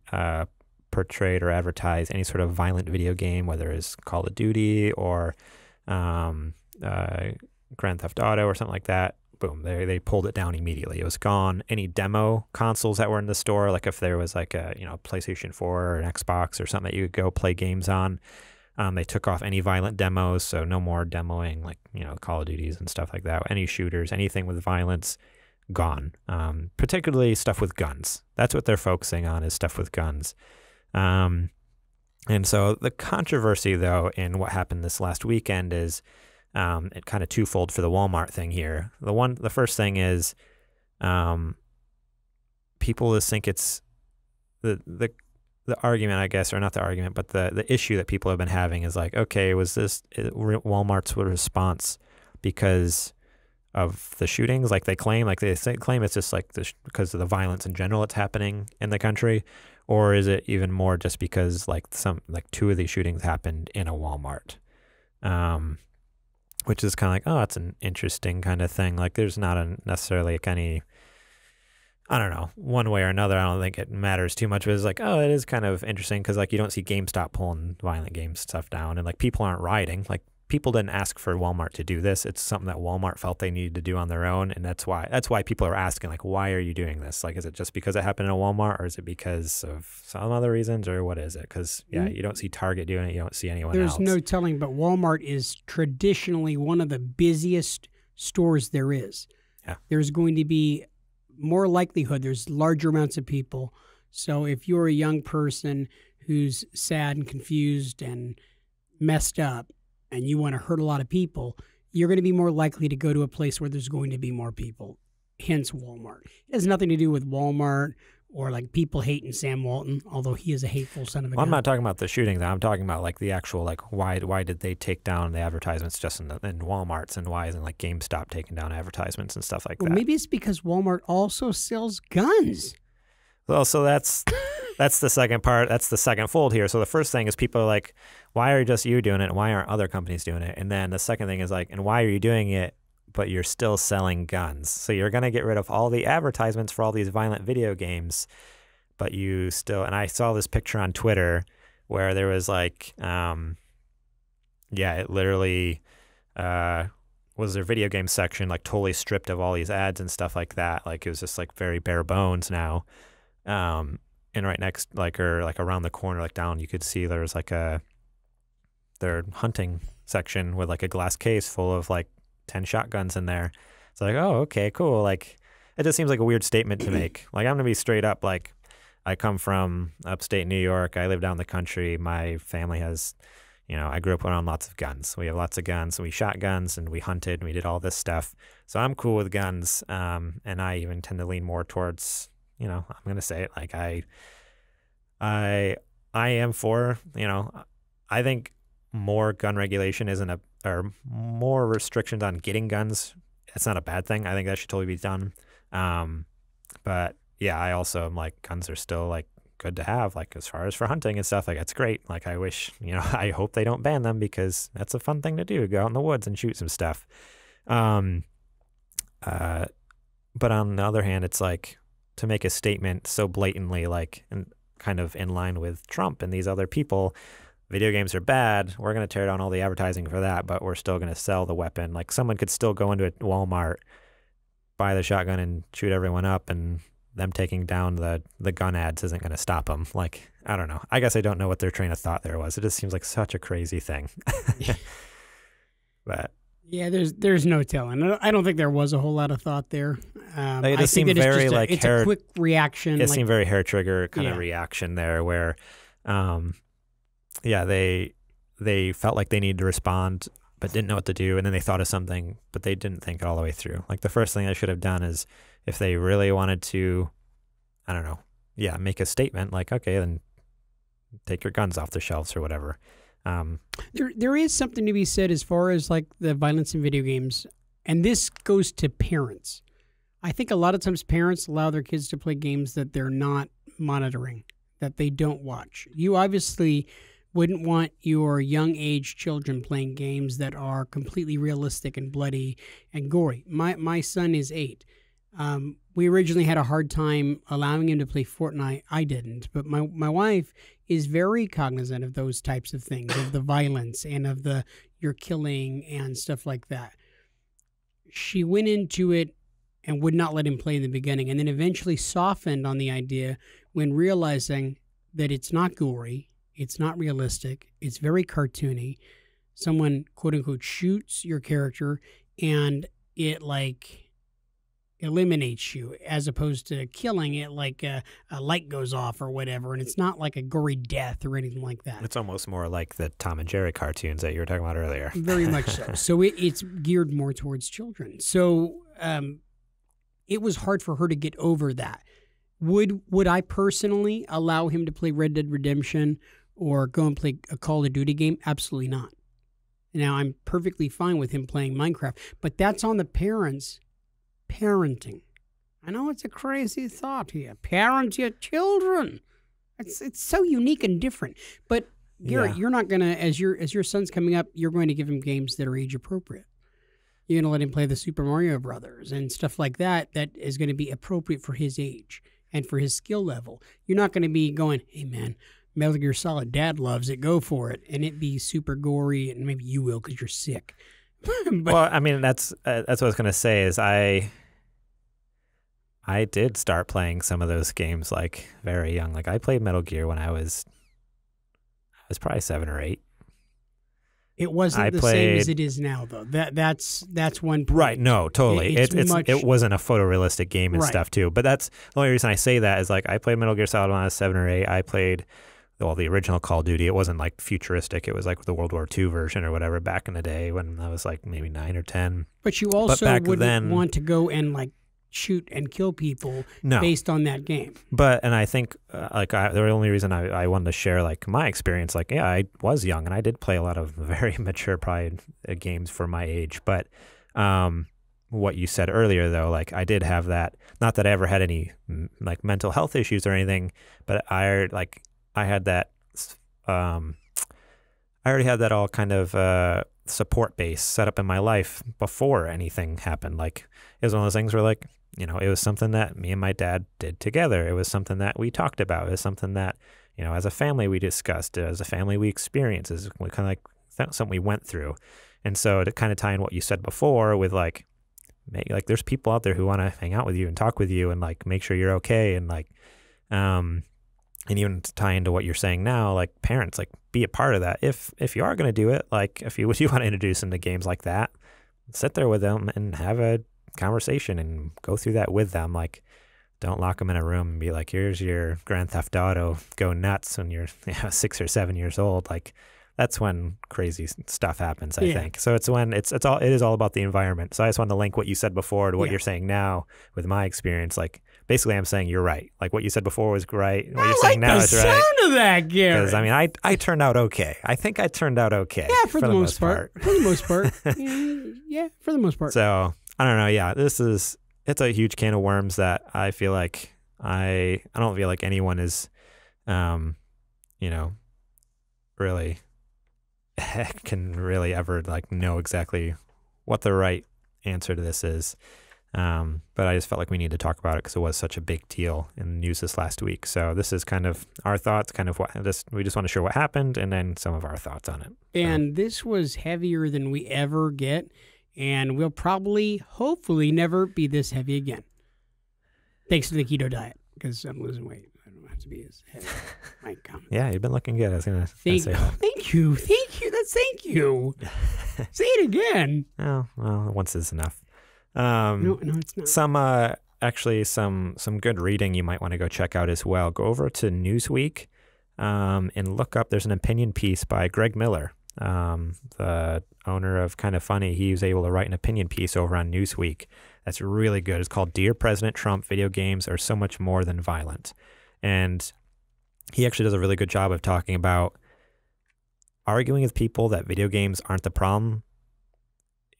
portrayed or advertised any sort of violent video game, whether it's Call of Duty or Grand Theft Auto or something like that. Boom, they pulled it down immediately. It was gone. Any demo consoles that were in the store, like if there was like a, you know, PlayStation 4 or an Xbox or something that you could go play games on, they took off any violent demos. So no more demoing, like, you know, Call of Duties and stuff like that. Any shooters, anything with violence, gone. Particularly stuff with guns. That's what they're focusing on, is stuff with guns. And so the controversy, though, in what happened this last weekend is, it kind of twofold for the Walmart thing here. The first thing is, people just think it's the argument, I guess, or not the argument, but the issue that people have been having is like, okay, was this Walmart's response because of the shootings? Like they claim it's just like this because of the violence in general that's happening in the country, or is it even more just because like two of these shootings happened in a Walmart? Which is kind of like, oh, that's an interesting kind of thing. Like, there's not necessarily like any, I don't know, one way or another. I don't think it matters too much. But it's like, oh, it is kind of interesting because, like, you don't see GameStop pulling violent game stuff down. And, like, people aren't rioting. Like, people didn't ask for Walmart to do this. It's something that Walmart felt they needed to do on their own. And that's why people are asking, like, why are you doing this? Like, is it just because it happened in a Walmart, or is it because of some other reasons, or what is it? Because, yeah, you don't see Target doing it. You don't see anyone else. There's no telling, but Walmart is traditionally one of the busiest stores there is. Yeah. There's going to be more likelihood. There's larger amounts of people. So if you're a young person who's sad and confused and messed up, and you want to hurt a lot of people, you're going to be more likely to go to a place where there's going to be more people, hence Walmart. It has nothing to do with Walmart or like people hating Sam Walton, although he is a hateful son of a gun. I'm not talking about the shooting, though. I'm talking about like the actual, like, why did they take down the advertisements just in Walmarts, and why isn't like GameStop taking down advertisements and stuff like that? Well, maybe it's because Walmart also sells guns. Well, so that's the second part. That's the second fold here. So the first thing is people are like, why are just you doing it? Why aren't other companies doing it? And then the second thing is like, and why are you doing it, but you're still selling guns? So you're going to get rid of all the advertisements for all these violent video games, but you still, and I saw this picture on Twitter where there was like, yeah, it literally was their video game section, like totally stripped of all these ads and stuff like that. Like it was just like very bare bones now. And right next, like, or like around the corner, like down, you could see there was like their hunting section with like a glass case full of like 10 shotguns in there. It's like, oh, okay, cool. Like, it just seems like a weird statement to make. Like, I'm gonna be straight up. Like, I come from upstate New York. I live down the country. My family has, you know, I grew up around lots of guns. We have lots of guns. We shot guns and we hunted and we did all this stuff. So I'm cool with guns. And I even tend to lean more towards, you know, I'm gonna say it, like I am for, you know, I think more gun regulation isn't a, or more restrictions on getting guns, it's not a bad thing. I think that should totally be done. But yeah, I also am like, guns are still like good to have, like as far as for hunting and stuff, like that's great. Like I wish, you know, I hope they don't ban them because that's a fun thing to do, go out in the woods and shoot some stuff. But on the other hand, it's like, to make a statement so blatantly, like, and kind of in line with Trump and these other people, video games are bad. We're going to tear down all the advertising for that, but we're still going to sell the weapon. Like, someone could still go into a Walmart, buy the shotgun and shoot everyone up, and them taking down the gun ads isn't going to stop them. Like, I don't know. I guess I don't know what their train of thought there was. It just seems like such a crazy thing. But yeah, there's no telling. I don't think there was a whole lot of thought there. It just seemed very like a quick reaction. It seemed very hair trigger kind of reaction there, where, yeah, they felt like they needed to respond, but didn't know what to do, and then they thought of something, but they didn't think it all the way through. Like the first thing they should have done is, if they really wanted to, I don't know, yeah, make a statement like, okay, then take your guns off the shelves or whatever. There is something to be said as far as like the violence in video games, and this goes to parents. I think a lot of times parents allow their kids to play games that they're not monitoring, that they don't watch. You obviously wouldn't want your young age children playing games that are completely realistic and bloody and gory. My son is 8. We originally had a hard time allowing him to play Fortnite. I didn't, but my wife is very cognizant of those types of things, of the violence and of the you're killing and stuff like that. She went into it and would not let him play in the beginning, and then eventually softened on the idea when realizing that it's not gory, it's not realistic, it's very cartoony. Someone, quote-unquote, shoots your character, and it, like, eliminates you, as opposed to killing it like a light goes off or whatever, and it's not like a gory death or anything like that. It's almost more like the Tom and Jerry cartoons that you were talking about earlier. Very much so. So it's geared more towards children. So it was hard for her to get over that. Would I personally allow him to play Red Dead Redemption or go and play a Call of Duty game? Absolutely not. Now, I'm perfectly fine with him playing Minecraft, but that's on the parents parenting. I know it's a crazy thought here. Parent your children. It's so unique and different. But Garrett, you're not gonna, as your son's coming up, you're going to give him games that are age appropriate. You're gonna let him play the Super Mario Brothers and stuff like that. That is going to be appropriate for his age and for his skill level. You're not going to be going, hey man, Metal Gear Solid, Dad loves it, go for it, and it be super gory, and maybe you will because you're sick. But, well, I mean, that's what I was gonna say is I did start playing some of those games like very young. Like I played Metal Gear when I was probably 7 or 8. It wasn't the same as it is now, though. That's one point. Right? No, totally. It wasn't a photorealistic game and stuff too. But that's the only reason I say that is like I played Metal Gear Solid when I was 7 or 8. I played the original Call of Duty. It wasn't like futuristic. It was like the World War II version or whatever back in the day when I was like maybe 9 or 10. But you also wouldn't want to go and like shoot and kill people based on that game. But and I think the only reason I wanted to share like my experience, like yeah, I was young and I did play a lot of very mature probably games for my age. But what you said earlier though, like I did have that. Not that I ever had any like mental health issues or anything, but I had that. I already had that all kind of support base set up in my life before anything happened. Like it was one of those things where like, you know, it was something that me and my dad did together. It was something that we talked about. It was something that, you know, as a family we discussed, as a family we experienced, as we kind of like something we went through. And so to kind of tie in what you said before with like, maybe, like there's people out there who want to hang out with you and talk with you and like make sure you're okay. And like, and even to tie into what you're saying now, like parents, like be a part of that. If you are going to do it, like if you want to introduce them to games like that, sit there with them and have a conversation and go through that with them. Like, don't lock them in a room and be like, here's your Grand Theft Auto, go nuts when you're 6 or 7 years old. Like that's when crazy stuff happens, I think. So it's when it is all about the environment. So I just wanted to link what you said before to what you're saying now with my experience. Like basically I'm saying you're right. Like what you said before was right. What you're saying now is right. I like the sound of that, Garrett. Because I mean, I turned out okay. I think I turned out okay. Yeah, for the most part. For the most part. Yeah, for the most part. So I don't know. Yeah, it's a huge can of worms that I feel like I don't feel like anyone is, you know, really can really ever like know exactly what the right answer to this is. But I just felt like we needed to talk about it because it was such a big deal in the news this last week. So this is kind of our thoughts, kind of what we just want to share what happened and then some of our thoughts on it. And this was heavier than we ever get, and we'll probably, hopefully, never be this heavy again. Thanks to the keto diet, because I'm losing weight. I don't have to be as heavy. Yeah, you've been looking good. I was going to say that. Thank you. Thank you. That's thank you. Say it again. Oh, well, once is enough. No, it's not. Actually some good reading you might want to go check out as well. Go over to Newsweek and look up, there's an opinion piece by Greg Miller, the owner of Kind of Funny. He was able to write an opinion piece over on Newsweek that's really good. It's called Dear President Trump, Video Games Are So Much More Than Violent. And he actually does a really good job of talking about arguing with people that video games aren't the problem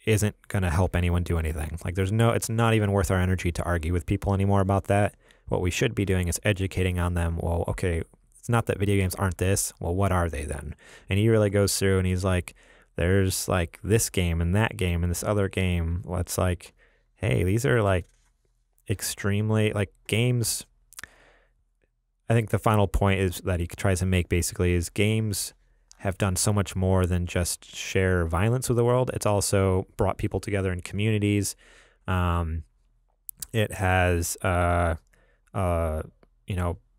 isn't going to help anyone do anything. Like it's not even worth our energy to argue with people anymore about that. What we should be doing is educating on them. Well, okay, It's not that video games aren't this. Well, what are they then? And he really goes through and he's like, there's like this game and that game and this other game. Well, it's like, hey, these are like extremely like games. I think the final point is that he tries to make basically is games have done so much more than just share violence with the world. It's also brought people together in communities. It has, you know,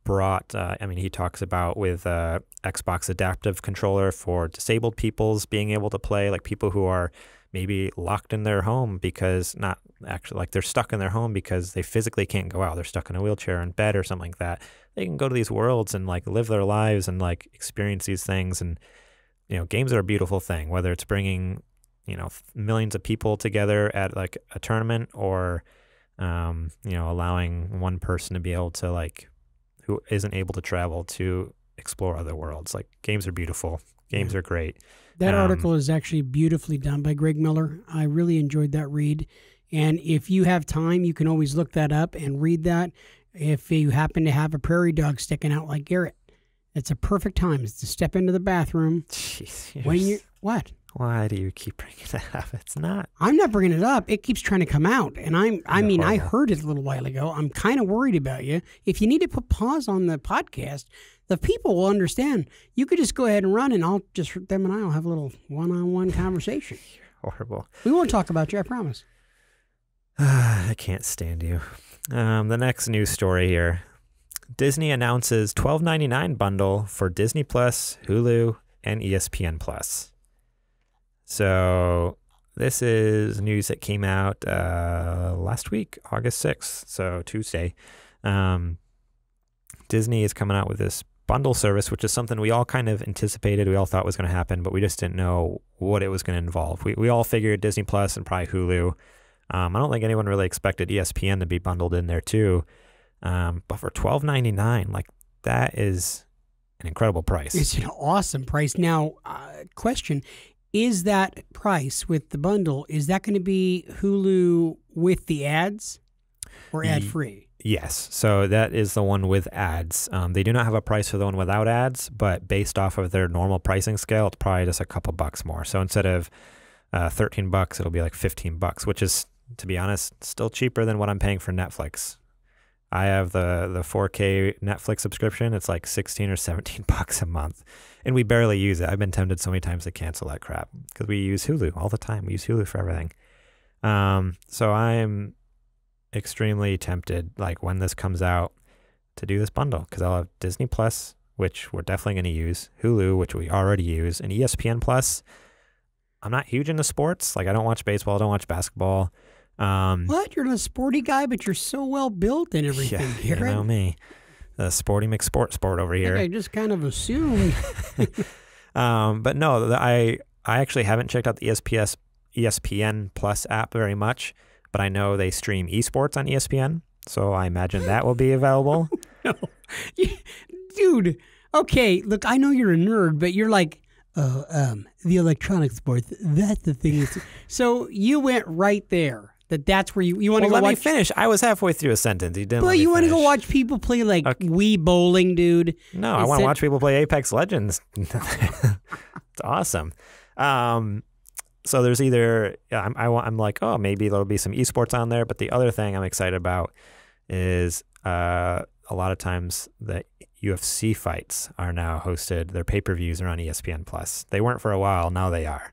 brought, I mean, he talks about with Xbox adaptive controller for disabled people's being able to play, like people who are maybe locked in their home because not actually like they're stuck in their home because they physically can't go out. They're stuck in a wheelchair in bed or something like that. They can go to these worlds and like live their lives and like experience these things. And, you know, games are a beautiful thing, whether it's bringing, you know, millions of people together at like a tournament or, you know, allowing one person to be able to like, who isn't able to travel to explore other worlds. Like games are beautiful. Games are great. That article is actually beautifully done by Greg Miller. I really enjoyed that read. And if you have time, you can always look that up and read that. If you happen to have a prairie dog sticking out like Garrett, it's a perfect time to step into the bathroom. Jeez. When you what? Why do you keep bringing that up? It's not. I'm not bringing it up. It keeps trying to come out. And I mean, I heard it a little while ago. I'm kind of worried about you. If you need to put pause on the podcast, the people will understand. You could just go ahead and run and I'll just, them and I will have a little one-on-one conversation. You're horrible. We won't talk about you, I promise. I can't stand you. The next news story here. Disney announces $12.99 bundle for Disney Plus, Hulu, and ESPN Plus. So this is news that came out last week, August 6th, so Tuesday. Disney is coming out with this bundle service, which is something we all kind of anticipated. We all thought was going to happen, but we just didn't know what it was going to involve. We all figured Disney Plus and probably Hulu. I don't think anyone really expected ESPN to be bundled in there too. But for $12.99, like that is an incredible price. It's an awesome price. Now, question, is that price with the bundle, is that going to be Hulu with the ads or ad-free? Yes. So that is the one with ads. They do not have a price for the one without ads, but based off of their normal pricing scale, it's probably just a couple bucks more. So instead of 13 bucks, it'll be like 15 bucks, which is, to be honest, still cheaper than what I'm paying for Netflix. I have the 4K Netflix subscription. It's like 16 or 17 bucks a month, and we barely use it. I've been tempted so many times to cancel that crap because we use Hulu all the time. We use Hulu for everything. So I'm extremely tempted, like when this comes out, to do this bundle because I'll have Disney Plus, which we're definitely going to use, Hulu, which we already use, and ESPN Plus. I'm not huge into sports. Like I don't watch baseball. I don't watch basketball. What? You're not a sporty guy, but you're so well built and everything. Yeah, Garrett. You know me, the sporty McSport sport over here. I just kind of assumed. But no, I actually haven't checked out the ESPN Plus app very much, but I know they stream esports on ESPN, so I imagine that will be available. No, dude. Okay, look, I know you're a nerd, but you're like. Oh, the electronic sports, that's the thing. So you went right there. That's where you want to go watch. Let me finish. I was halfway through a sentence. You didn't let me finish. Well, you want to go watch people play like Wii bowling, dude. No, I want to watch people play Apex Legends. It's awesome. So there's either, I'm like, oh, maybe there'll be some esports on there. But the other thing I'm excited about is a lot of times that UFC fights are now hosted. Their pay-per-views are on ESPN Plus. They weren't for a while. Now they are.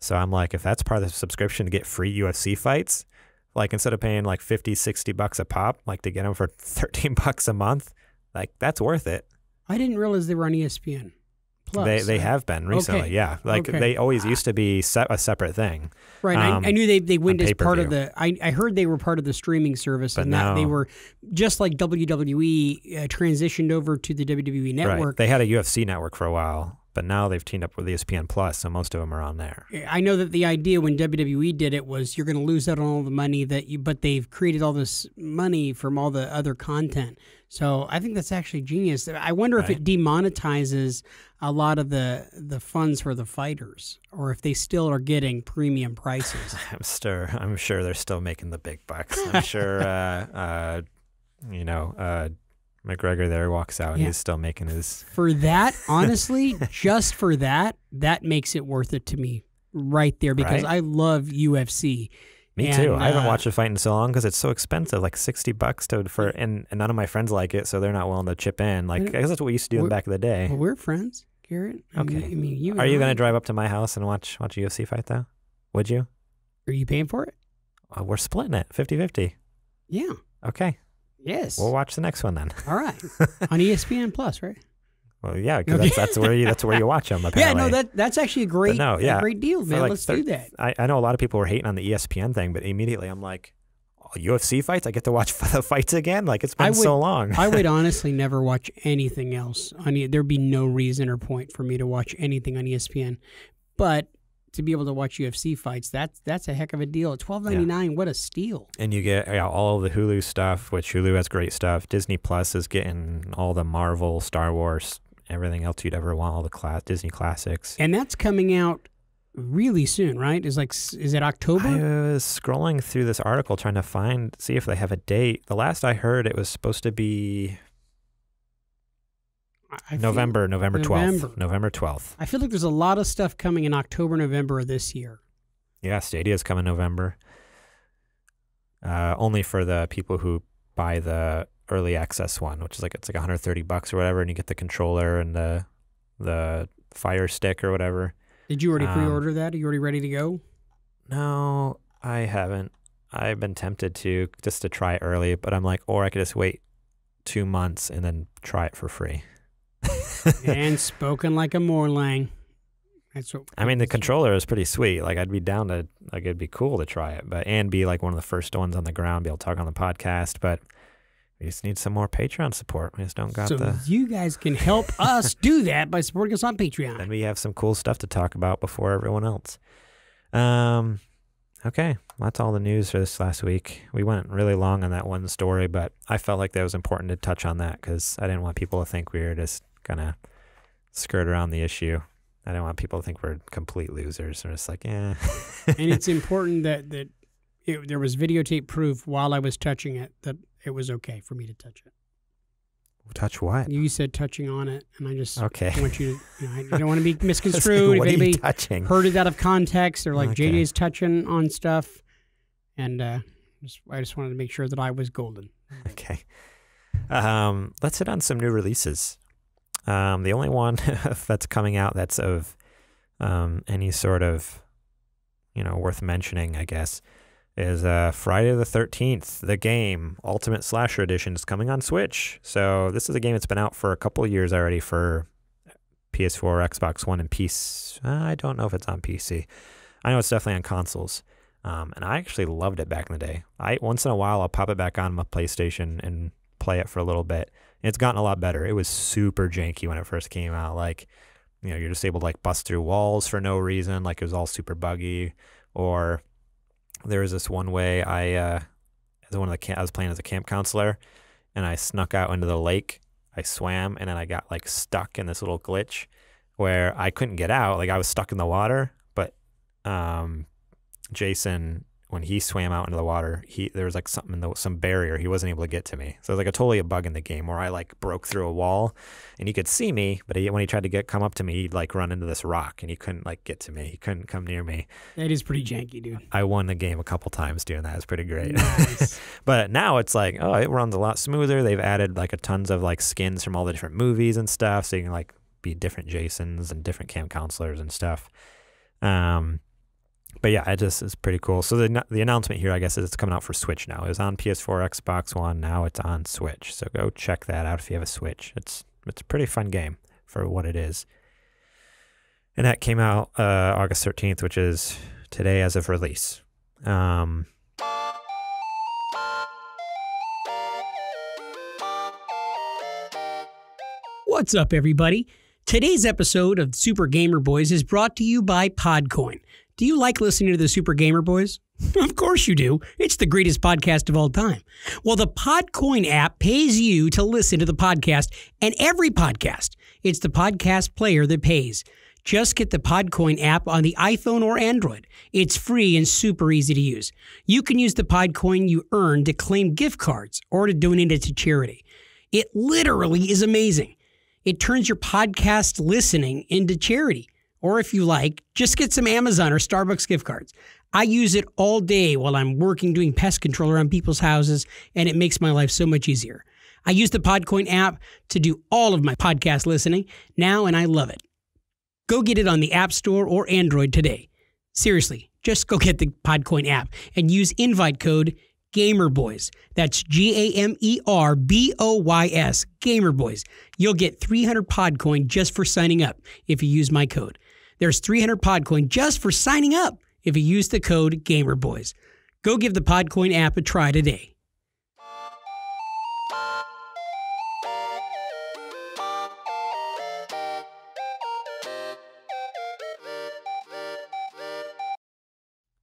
So I'm like, if that's part of the subscription to get free UFC fights, like instead of paying like 50, 60 bucks a pop, like to get them for 13 bucks a month, like that's worth it. I didn't realize they were on ESPN Plus. They have been recently. Okay. Yeah. Like okay. They always used to be a separate thing. Right. I knew they went as part of the, I heard they were part of the streaming service, but and that they were just like WWE transitioned over to the WWE network. Right. They had a UFC network for a while, but now they've teamed up with ESPN Plus. So most of them are on there. I know that the idea when WWE did it was you're going to lose out on all the money that you, but they've created all this money from all the other content. So I think that's actually genius. I wonder if it demonetizes a lot of the funds for the fighters, or if they still are getting premium prices. I'm sure they're still making the big bucks. I'm sure, you know, McGregor there walks out and he's still making his... For that, honestly, just for that, that makes it worth it to me right there because I love UFC. Me too. I haven't watched a fight in so long because it's so expensive, like $60 for, and none of my friends like it, so they're not willing to chip in. Like, I guess that's what we used to do in the back of the day. Well, we're friends, Garrett. Okay. I mean, you. Are you going to drive up to my house and watch a UFC fight, though? Would you? Are you paying for it? We're splitting it, 50-50. Yeah. Okay. Yes. We'll watch the next one then. All right. On ESPN Plus, right? Well, yeah, because that's where you watch them. Apparently. Yeah, no, that's actually a great a great deal, man. Like, let's do that. I know a lot of people were hating on the ESPN thing, but immediately I'm like, oh, UFC fights, I get to watch the fights again. Like it's been so long. I would honestly never watch anything else on. There'd be no reason or point for me to watch anything on ESPN, but to be able to watch UFC fights, that's a heck of a deal. $12.99, what a steal! And you get all the Hulu stuff, which Hulu has great stuff. Disney Plus is getting all the Marvel, Star Wars. Everything else you'd ever want, all the Disney classics. And that's coming out really soon, right? Is it October? I was scrolling through this article trying to see if they have a date. The last I heard, it was supposed to be November 12th. November 12th. I feel like there's a lot of stuff coming in October, November of this year. Yeah, Stadia's coming November. Only for the people who buy the early access one, which is like it's like $130 or whatever, and you get the controller and the Fire Stick or whatever. Did you already pre-order that? Are you already ready to go? No, I haven't. I've been tempted to try it early, but I'm like, or I could just wait 2 months and then try it for free. And spoken like a Morlang. That's what I mean. The controller is pretty sweet. Like I'd be down to it'd be cool to try it, and be like one of the first ones on the ground, be able to talk on the podcast, but. We just need some more Patreon support. We just don't got the... So you guys can help us do that by supporting us on Patreon. And we have some cool stuff to talk about before everyone else. Okay, that's all the news for this last week. We went really long on that one story, but I felt like that was important to touch on that because I didn't want people to think we were just going to skirt around the issue. I didn't want people to think we're complete losers. We're just like, eh. And it's important that there was videotape proof while I was touching it that... It was okay for me to touch it. Touch what? You said touching on it, and I just I want you to, I don't want to be misconstrued. What if anybody heard it out of context, or like JJ's touching on stuff, and I just wanted to make sure that I was golden. Okay. Let's hit on some new releases. The only one that's coming out that's of any sort of, worth mentioning, I guess, is Friday the 13th, the game, Ultimate Slasher Edition, is coming on Switch. So this is a game that's been out for a couple of years already for PS4, Xbox One, and PC. I don't know if it's on PC. I know it's definitely on consoles. And I actually loved it back in the day. Once in a while, I'll pop it back on my PlayStation and play it for a little bit. And it's gotten a lot better. It was super janky when it first came out. Like, you're just able to like bust through walls for no reason. Like it was all super buggy, or... There was this one way I was playing as a camp counselor, and I snuck out into the lake. I swam, and then I got like stuck in this little glitch where I couldn't get out. Like I was stuck in the water, but Jason, when he swam out into the water, there was like something some barrier. He wasn't able to get to me. So it was like totally a bug in the game where I like broke through a wall, and he could see me, but when he tried to come up to me, he'd like run into this rock, and he couldn't like get to me. He couldn't come near me. That is pretty janky, dude. I won the game a couple times doing that. It was pretty great. Nice. But now it's like, oh, it runs a lot smoother. They've added like tons of like skins from all the different movies and stuff, so you can like be different Jasons and different camp counselors and stuff. But yeah, it's pretty cool. So the announcement here, I guess, is it's coming out for Switch now. It was on PS4, Xbox One. Now it's on Switch. So go check that out if you have a Switch. It's a pretty fun game for what it is. And that came out August 13th, which is today as of release. What's up, everybody? Today's episode of Super Gamer Boys is brought to you by Podcoin. Do you like listening to the Super Gamer Boys? Of course you do. It's the greatest podcast of all time. Well, the Podcoin app pays you to listen to the podcast, and every podcast. It's the podcast player that pays. Just get the Podcoin app on the iPhone or Android. It's free and super easy to use. You can use the Podcoin you earn to claim gift cards or to donate it to charity. It literally is amazing. It turns your podcast listening into charity. Or if you like, just get some Amazon or Starbucks gift cards. I use it all day while I'm working doing pest control around people's houses, and it makes my life so much easier. I use the Podcoin app to do all of my podcast listening now, and I love it. Go get it on the App Store or Android today. Seriously, just go get the Podcoin app and use invite code GamerBoys. That's GAMERBOYS, GamerBoys. You'll get 300 Podcoin just for signing up if you use my code. There's 300 Podcoin just for signing up if you use the code GamerBoys. Go give the Podcoin app a try today.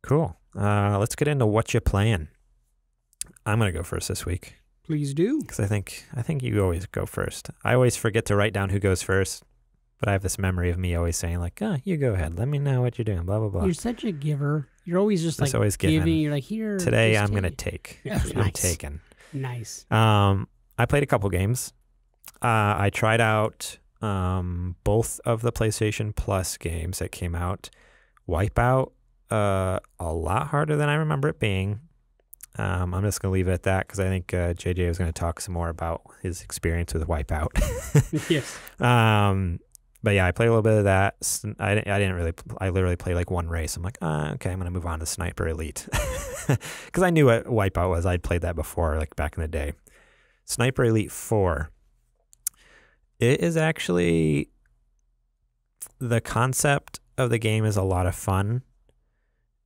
Cool. Let's get into what you're playing. I'm going to go first this week. Please do. Because I think you always go first. I always forget to write down who goes first, but I have this memory of me always saying, like, oh, you go ahead. Let me know what you're doing, blah, blah, blah. You're such a giver. You're always just like always giving. You're like, here. Today I'm going to take. Nice. I'm taking. Nice. I played a couple games. I tried out both of the PlayStation Plus games that came out. Wipeout. A lot harder than I remember it being. I'm just going to leave it at that because I think JJ was going to talk some more about his experience with Wipeout. Yes. But yeah, I played a little bit of that. I didn't really, I literally played like one race. I'm like, okay, I'm going to move on to Sniper Elite because I knew what Wipeout was. I'd played that before, like back in the day. Sniper Elite 4. It is actually, the concept of the game is a lot of fun.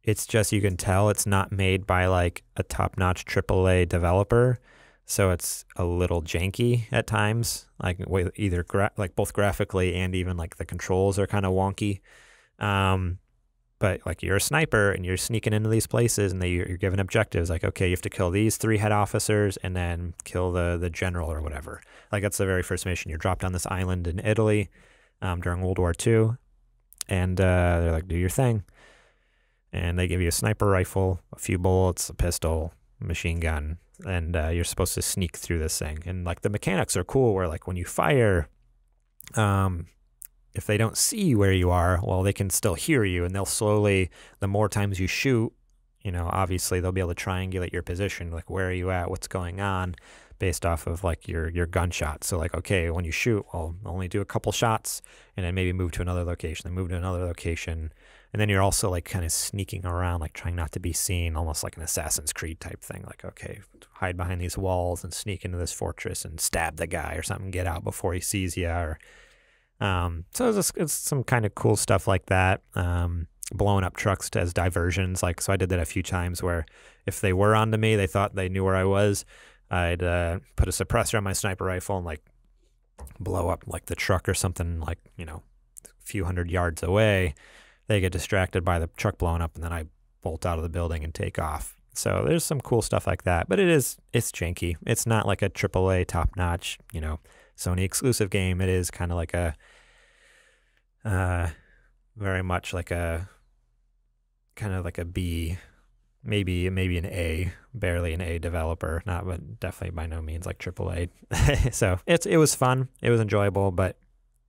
It's just, you can tell it's not made by like a top-notch AAA developer, so it's a little janky at times. Like either both graphically and even like the controls are kind of wonky. But like you're a sniper and you're sneaking into these places, and you're given objectives. Like, okay, you have to kill these 3 head officers and then kill the general or whatever. Like that's the very first mission. You're dropped on this island in Italy during World War II, and they're like, do your thing. And they give you a sniper rifle, a few bullets, a pistol, machine gun, and you're supposed to sneak through this thing. And like the mechanics are cool, where like when you fire, if they don't see where you are, well, they can still hear you, and they'll slowly, the more times you shoot, you know, obviously they'll be able to triangulate your position, like where are you at, what's going on, based off of like your gunshot. So like, okay, when you shoot, I'll only do a couple shots, and then maybe move to another location, then move to another location. And then you're also like kind of sneaking around, like trying not to be seen, almost like an Assassin's Creed type thing. Like, okay, hide behind these walls and sneak into this fortress and stab the guy or something, get out before he sees you. Or, so it's some kind of cool stuff like that. Blowing up trucks as diversions. Like, so I did that a few times where if they were onto me, they thought they knew where I was, I'd put a suppressor on my sniper rifle and like blow up like the truck or something, like, you know, a few hundred yards away. They get distracted by the truck blowing up, and then I bolt out of the building and take off. So there's some cool stuff like that, but it's janky. It's not like a AAA top-notch, you know, Sony exclusive game. It is kind of like a, very much like a, kind of like a B, maybe an A, barely an A developer, not, but definitely by no means like AAA. So it was fun. It was enjoyable, but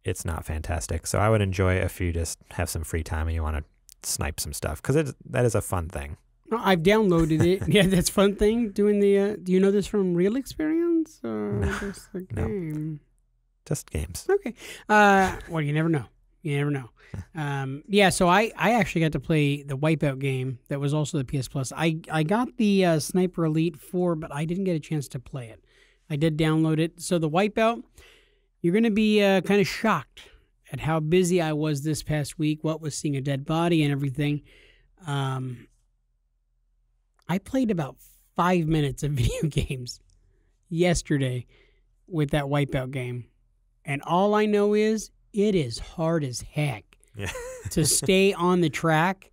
it's not fantastic. So I would enjoy it if you just have some free time and you want to snipe some stuff, because that is a fun thing. No, I've downloaded it. Yeah, that's a fun thing. Doing the, do you know this from real experience? Or no, just a game? No. Just games. Okay. Well, you never know. You never know. Yeah, so I actually got to play the Wipeout game that was also the PS Plus. I got the Sniper Elite 4, but I didn't get a chance to play it. I did download it. So the Wipeout... You're going to be kind of shocked at how busy I was this past week, what was seeing a dead body and everything. I played about 5 minutes of video games yesterday with that Wipeout game. And all I know is it is hard as heck to stay on the track.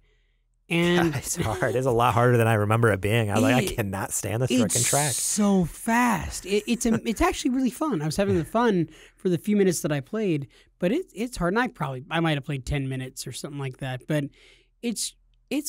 And yeah, it's hard. It's a lot harder than I remember it being. I was like, I cannot stand this freaking track. It's so fast. It's actually really fun. I was having the fun for the few minutes that I played, but it's hard. And I might have played 10 minutes or something like that. But it's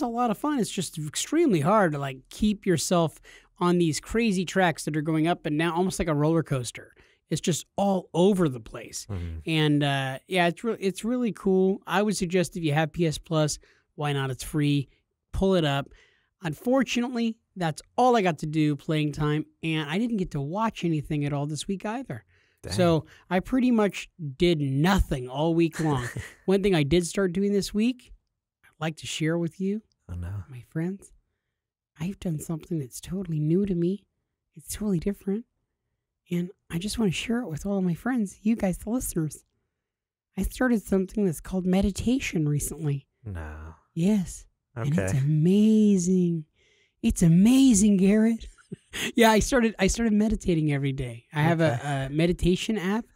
a lot of fun. It's just extremely hard to like keep yourself on these crazy tracks that are going up and down, almost like a roller coaster. It's just all over the place. Mm-hmm. And yeah, it's really cool. I would suggest if you have PS Plus, why not? It's free. Pull it up. Unfortunately, that's all I got to do playing time, and I didn't get to watch anything at all this week either. Dang. So I pretty much did nothing all week long. One thing I did start doing this week, I'd like to share with you, my friends. I've done something that's totally new to me. It's totally different. And I just want to share it with all of my friends, you guys, the listeners. I started something that's called meditation recently. No. Yes. Okay. And it's amazing. It's amazing, Garrett. Yeah, I started meditating every day. I have a meditation app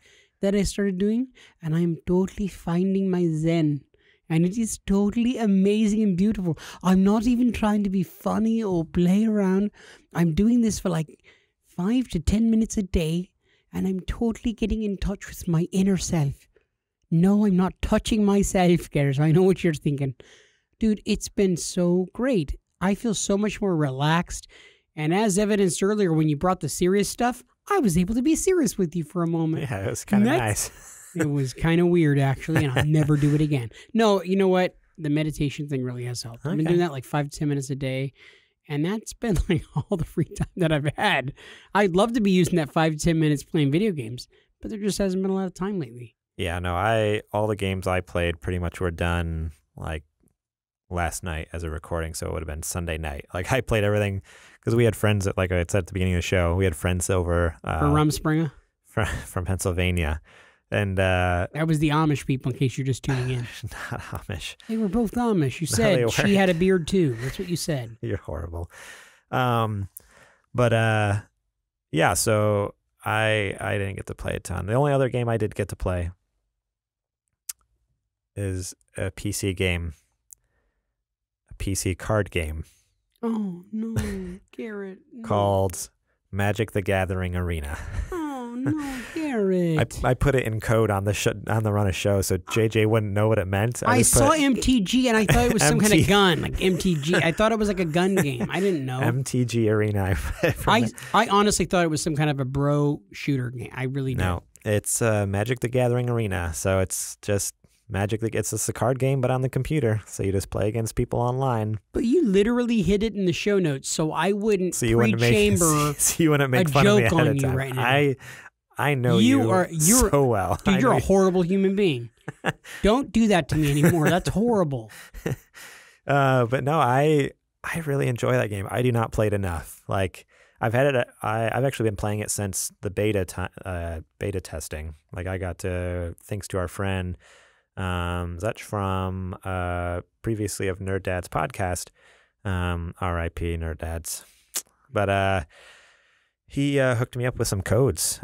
that I started doing, and I'm totally finding my zen. And it is totally amazing and beautiful. I'm not even trying to be funny or play around. I'm doing this for like 5 to 10 minutes a day, and I'm totally getting in touch with my inner self. No, I'm not touching myself, Garrett. I know what you're thinking. Dude, it's been so great. I feel so much more relaxed. And as evidenced earlier, when you brought the serious stuff, I was able to be serious with you for a moment. Yeah, it was kind of nice. It was kind of weird, actually, and I'll never do it again. No, you know what? The meditation thing really has helped. Okay. I've been doing that like 5 to 10 minutes a day, and that's been like all the free time that I've had. I'd love to be using that 5 to 10 minutes playing video games, but there just hasn't been a lot of time lately. Yeah, no, all the games I played pretty much were done like last night as a recording, so it would have been Sunday night. Like, I played everything because we had friends, like I said at the beginning of the show, we had friends over. From Rumspringa? From Pennsylvania. And that was the Amish people, in case you're just tuning in. Not Amish. They were both Amish. You said she had a beard too. That's what you said. You're horrible. Yeah, so I didn't get to play a ton. The only other game I did get to play is a PC game, a PC card game. Oh, no, Garrett. No. Called Magic the Gathering Arena. Oh, no. I put it in code on the run of show, so JJ wouldn't know what it meant. I saw MTG and I thought it was some kind of gun, like MTG. I thought it was like a gun game. I didn't know. MTG Arena. I honestly thought it was some kind of a bro shooter game. I really did. No, it's Magic the Gathering Arena, so it's just Magic. It's just a card game, but on the computer, so you just play against people online. But you literally hid it in the show notes, so I wouldn't pre-chamber a joke on you right now. I know you're so well. Dude, you're a horrible human being. Don't do that to me anymore. That's horrible. But no, I really enjoy that game. I do not play it enough. Like, I've had it. I've actually been playing it since the beta testing. Like, I got to, thanks to our friend Zuch from previously of Nerd Dad's podcast. R.I.P. Nerd Dads. But he hooked me up with some codes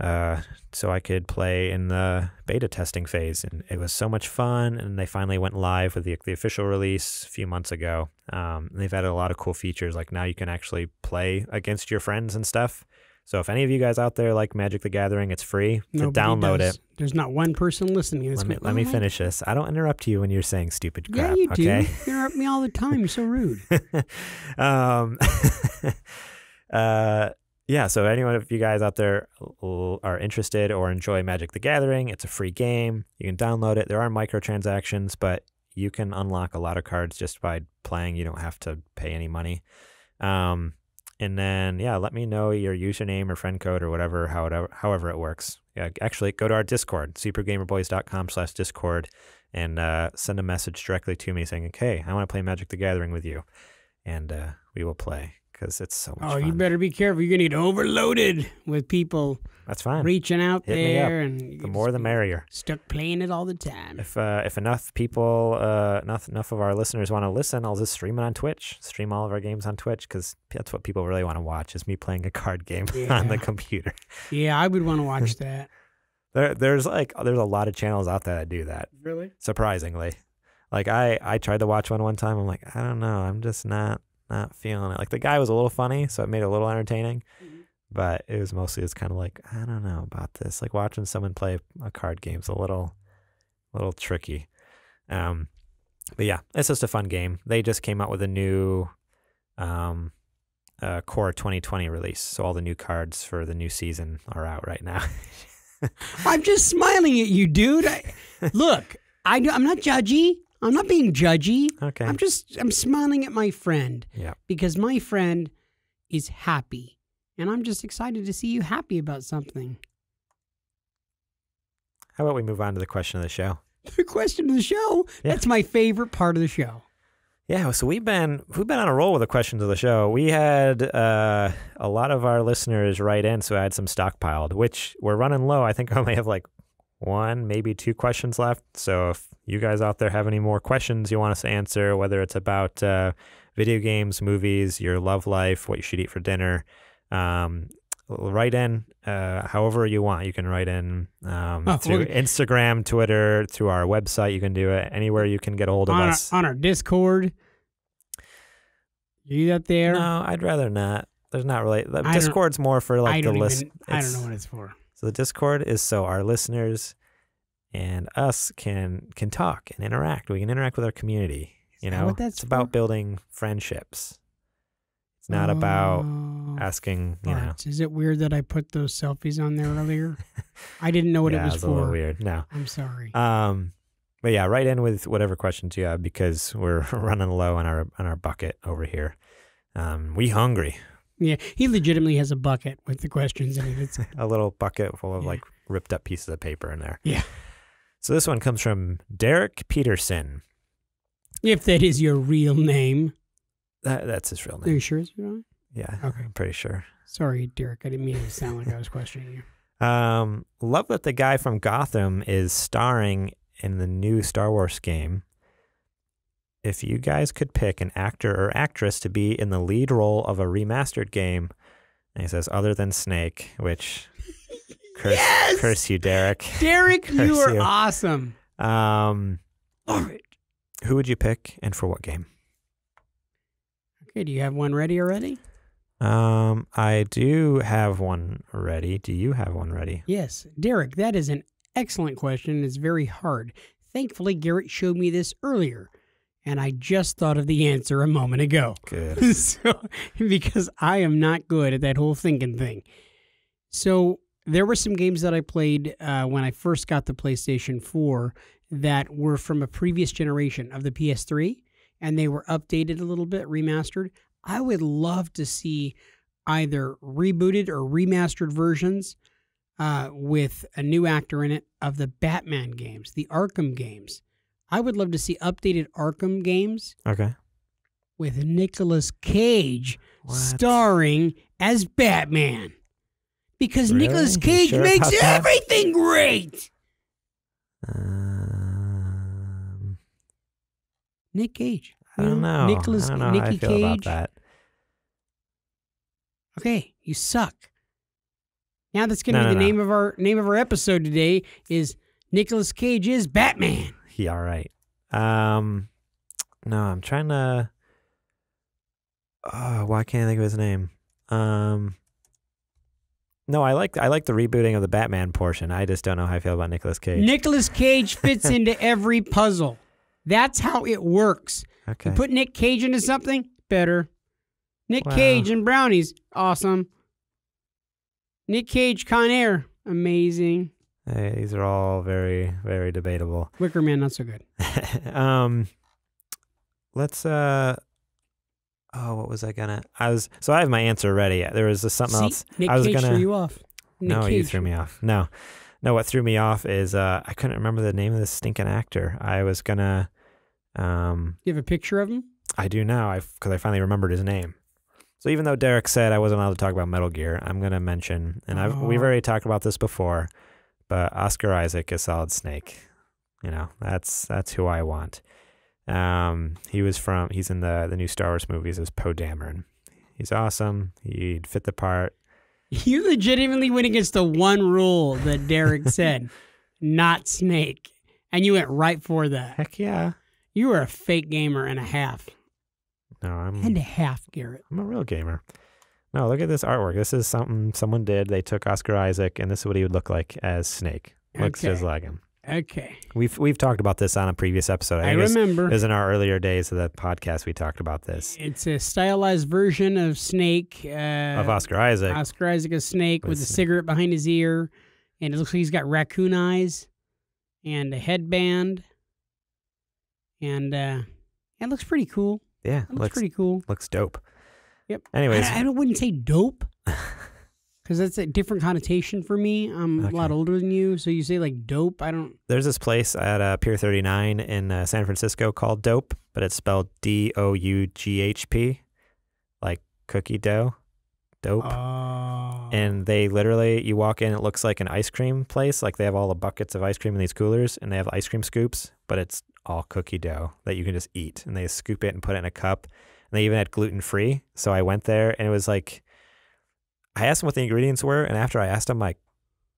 so I could play in the beta testing phase, and it was so much fun, and they finally went live with the official release a few months ago. And they've added a lot of cool features, like now you can actually play against your friends and stuff. So if any of you guys out there like Magic the Gathering, it's free to download it. There's not one person listening. Let me finish this. I don't interrupt you when you're saying stupid crap. Yeah, you do. You interrupt me all the time. You're so rude. Yeah, so anyone of you guys out there are interested or enjoy Magic the Gathering, it's a free game. You can download it. There are microtransactions, but you can unlock a lot of cards just by playing. You don't have to pay any money. And then, yeah, let me know your username or friend code or whatever, however it works. Yeah, actually, go to our Discord, supergamerboys.com/Discord, and send a message directly to me saying, "Hey, I want to play Magic the Gathering with you," and we will play. Because it's so much fun. Oh, you better be careful. You're going to get overloaded with people. That's fine. Reaching out there. And the more the merrier. Stuck playing it all the time. If enough people, enough of our listeners want to listen, I'll just stream it on Twitch. Stream all of our games on Twitch, because that's what people really want to watch, is me playing a card game on the computer. Yeah, I would want to watch that. There's a lot of channels out there that do that. Really? Surprisingly. Like, I tried to watch one time. I'm like, I don't know. I'm just not feeling it. Like, the guy was a little funny, so it made it a little entertaining, but it was mostly just kind of like, I don't know about this. Like, watching someone play a card game is a little tricky. But yeah, it's just a fun game. They just came out with a new Core 2020 release, so all the new cards for the new season are out right now. I'm just smiling at you, dude. Look, I'm not judgy. I'm not being judgy. Okay. I'm smiling at my friend. Yeah. Because my friend is happy. And I'm just excited to see you happy about something. How about we move on to the question of the show? The question of the show? Yeah. That's my favorite part of the show. Yeah, so we've been on a roll with the questions of the show. We had a lot of our listeners write in, so I had some stockpiled, which we're running low. I think I only have like one, maybe two questions left. So if you guys out there have any more questions you want us to answer, whether it's about video games, movies, your love life, what you should eat for dinner, write in however you want. You can write in through Instagram, Twitter, through our website. You can do it anywhere you can get a hold of us. On our Discord. You that there? No, I'd rather not. There's not really. Discord's more for like the list. I don't know what it's for. So the Discord is so our listeners and us can talk and interact. We can interact with our community. You know, it's about building friendships. It's not about asking, you know. Is it weird that I put those selfies on there earlier? I didn't know what it was for. Yeah, it's a little weird. No. I'm sorry. But yeah, write in with whatever questions you have because we're running low on our bucket over here. We hungry. Yeah, he legitimately has a bucket with the questions in it. It's a little bucket full of like ripped up pieces of paper in there. Yeah. So this one comes from Derek Peterson. If that is your real name. That's his real name. Are you sure it's your real name? Yeah, okay. I'm pretty sure. Sorry, Derek. I didn't mean to sound like I was questioning you. Love that the guy from Gotham is starring in the new Star Wars game. If you guys could pick an actor or actress to be in the lead role of a remastered game, and he says, other than Snake, which curse you, Derek. Derek, you are awesome. All right. Who would you pick and for what game? Okay, do you have one ready already? I do have one ready. Do you have one ready? Yes. Derek, that is an excellent question. It's very hard. Thankfully, Garrett showed me this earlier, and I just thought of the answer a moment ago. Good. So, because I am not good at that whole thinking thing. So there were some games that I played when I first got the PlayStation 4 that were from a previous generation of the PS3, and they were updated a little bit, remastered. I would love to see either rebooted or remastered versions with a new actor in it of the Batman games, the Arkham games. I would love to see updated Arkham games. Okay. With Nicolas Cage starring as Batman. Because really? Nicolas Cage makes everything great. Nick Cage. I don't know. Nicolas Cage. I feel Cage. About that. Okay, you suck. Now that's going to be the name of our episode today is Nicolas Cage is Batman. Yeah, all right. No, I'm trying to. Oh, why can't I think of his name? No, I like the rebooting of the Batman portion. I just don't know how I feel about Nicolas Cage. Nicolas Cage fits into every puzzle. That's how it works. Okay. You put Nick Cage into something, better. Nick Cage and Brownies, awesome. Nick Cage, Con Air, amazing. Hey, these are all very, very debatable. Wicker Man, not so good. Let's. Oh, what was I gonna? So I have my answer ready. There was something else. Nick Cage threw you off. No, you threw me off. No. What threw me off is I couldn't remember the name of this stinking actor. I was gonna. You have a picture of him? I do now. Because I finally remembered his name. So even though Derek said I wasn't allowed to talk about Metal Gear, I'm gonna mention, and we've already talked about this before. But Oscar Isaac is Solid Snake. You know, that's who I want. He's in the new Star Wars movies as Poe Dameron. He's awesome. He'd fit the part. You legitimately went against the one rule that Derek said, not Snake. And you went right for that. Heck yeah. You are a fake gamer and a half. No, and a half, Garrett. I'm a real gamer. No, look at this artwork. This is something someone did. They took Oscar Isaac, and this is what he would look like as Snake. Looks just like him. Okay. We've talked about this on a previous episode. I remember. It was in our earlier days of the podcast we talked about this. It's a stylized version of Snake. Of Oscar Isaac. Oscar Isaac as Snake with a cigarette behind his ear. And it looks like he's got raccoon eyes and a headband. And it looks pretty cool. Yeah. It looks pretty cool. Looks dope. Yep. Anyways. I wouldn't say dope because that's a different connotation for me. I'm a lot older than you. So you say like dope. I don't. There's this place at Pier 39 in San Francisco called Dope, but it's spelled D-O-U-G-H-P, like cookie dough. Dope. And they literally, you walk in, it looks like an ice cream place. Like they have all the buckets of ice cream in these coolers and they have ice cream scoops, but it's all cookie dough that you can just eat. And they scoop it and put it in a cup. And they even had gluten-free. So I went there and it was like, I asked them what the ingredients were. And after I asked them, I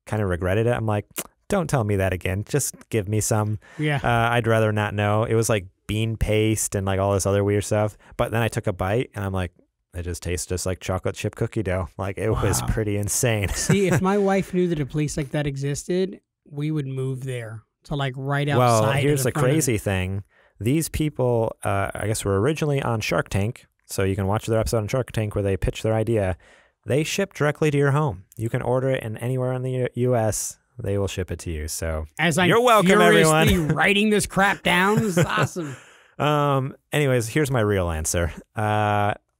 kind of regretted it. I'm like, don't tell me that again. Just give me some. Yeah. I'd rather not know. It was like bean paste and like all this other weird stuff. But then I took a bite and I'm like, it just tastes just like chocolate chip cookie dough. Like it was pretty insane. See, if my wife knew that a place like that existed, we would move there to like right outside. Well, here's the crazy thing. These people, I guess, were originally on Shark Tank. So you can watch their episode on Shark Tank where they pitch their idea. They ship directly to your home. You can order it in anywhere in the U.S. They will ship it to you. So you're welcome, everyone. As I'm furiously writing this crap down. This is awesome. Anyways, here's my real answer.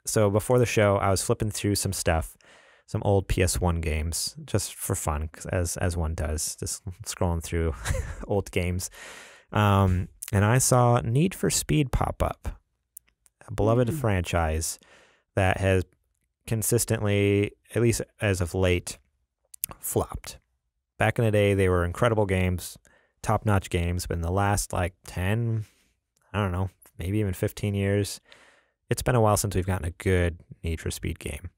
So before the show, I was flipping through some stuff, some old PS1 games, just for fun, as one does, just scrolling through old games. And I saw Need for Speed pop up, a beloved franchise that has consistently, at least as of late, flopped. Back in the day, they were incredible games, top-notch games, but in the last, like, 10, I don't know, maybe even 15 years, it's been a while since we've gotten a good Need for Speed game.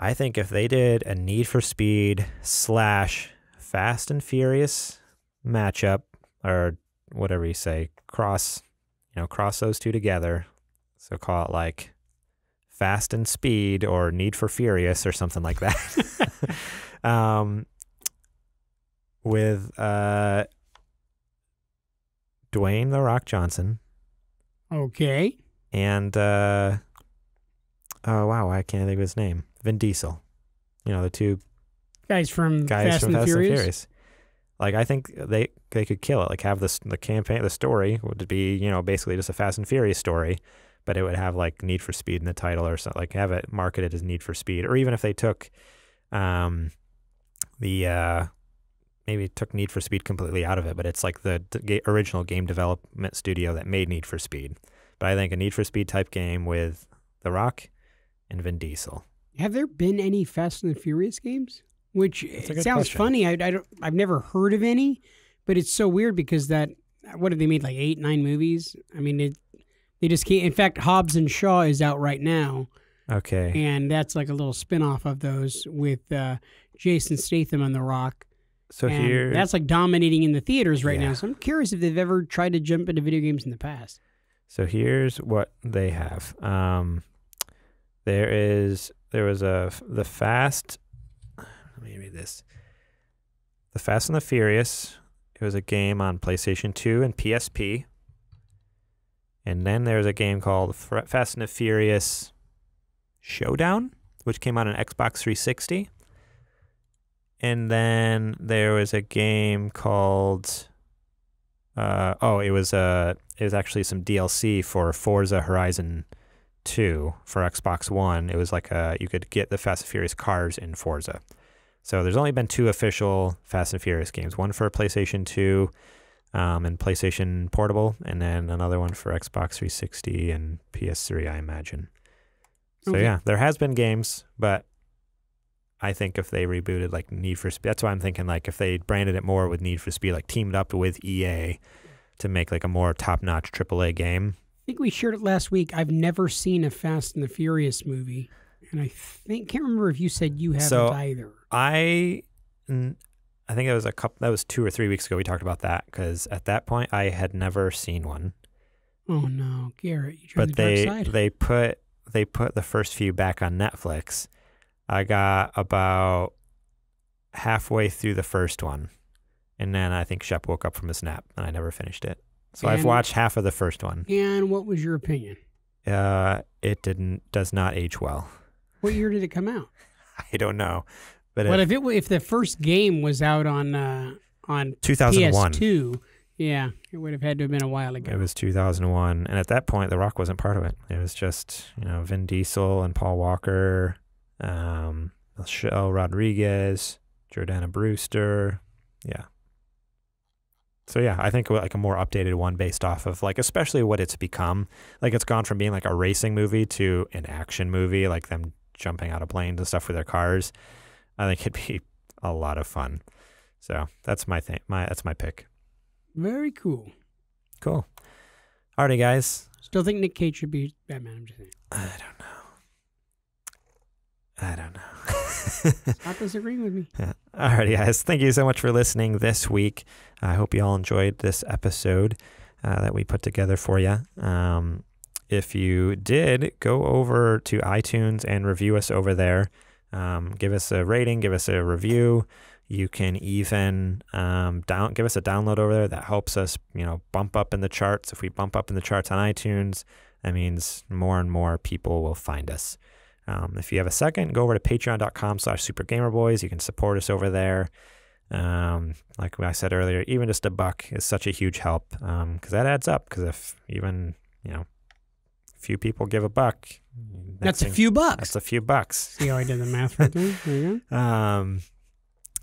I think if they did a Need for Speed / Fast and Furious matchup, or whatever you say, cross those two together. So call it like Fast and Speed or Need for Furious or something like that. With Dwayne The Rock Johnson. Okay. And, oh, wow, I can't think of his name. Vin Diesel. You know, the two guys from Fast and Furious. Like, I think they could kill it. Like, have this, the campaign, the story would be, you know, basically just a Fast and Furious story, but it would have, like, Need for Speed in the title or something. Like, have it marketed as Need for Speed. Or even if they took maybe it took Need for Speed completely out of it, but it's like the original game development studio that made Need for Speed. But I think a Need for Speed type game with The Rock and Vin Diesel. Have there been any Fast and the Furious games? Which it sounds funny. I've never heard of any, but it's so weird because that, what have they made, like 8, 9 movies? I mean, they just can't. In fact, Hobbs and Shaw is out right now. Okay. And that's like a little spinoff of those with Jason Statham and The Rock. So and here. That's like dominating in the theaters right now. So I'm curious if they've ever tried to jump into video games in the past. So here's what they have. There was the Fast. Let me read this. The Fast and the Furious. It was a game on PlayStation 2 and PSP. And then there was a game called Fast and the Furious Showdown, which came out on Xbox 360. And then there was a game called. It was actually some DLC for Forza Horizon 2 for Xbox One. It was like you could get the Fast and Furious cars in Forza. So there's only been 2 official Fast and Furious games. One for PlayStation 2 and PlayStation Portable, and then another one for Xbox 360 and PS3, I imagine. So yeah, there has been games, but I think if they rebooted like Need for Speed, that's why I'm thinking like if they branded it more with Need for Speed, like teamed up with EA to make like a more top-notch AAA game. I think we shared it last week. I've never seen a Fast and the Furious movie, and can't remember if you said you haven't either. I think it was that was 2 or 3 weeks ago we talked about that because at that point I had never seen one. Oh no, Garrett! You tried the dark side. They put the first few back on Netflix. I got about halfway through the first one. And then I think Shep woke up from his nap, and I never finished it. So I've watched half of the first one. And what was your opinion? It does not age well. What year did it come out? I don't know. But if the first game was out on 2001. PS2, yeah, it would have had to have been a while ago. It was 2001, and at that point, The Rock wasn't part of it. It was just, you know, Vin Diesel and Paul Walker, Michelle Rodriguez, Jordana Brewster, yeah. So yeah, I think like a more updated one based off of like especially what it's become. Like it's gone from being like a racing movie to an action movie, like them jumping out of planes and stuff with their cars. I think it'd be a lot of fun. So that's my thing. That's my pick. Very cool. Cool. Alrighty, guys. Still think Nick Cage should be Batman. I'm just saying. I don't know. Stop disagreeing with me. Yeah. Alrighty, guys. Thank you so much for listening this week. I hope you all enjoyed this episode that we put together for you. If you did, go over to iTunes and review us over there. Give us a rating. Give us a review. You can even give us a download over there. That helps us, you know, bump up in the charts. If we bump up in the charts on iTunes, that means more and more people will find us. If you have a second, go over to patreon.com/supergamerboys. You can support us over there. Like I said earlier, even just $1 is such a huge help because that adds up. Because if even, you know, few people give $1, that's a few bucks. That's a few bucks. See how I did the math right there? There you go.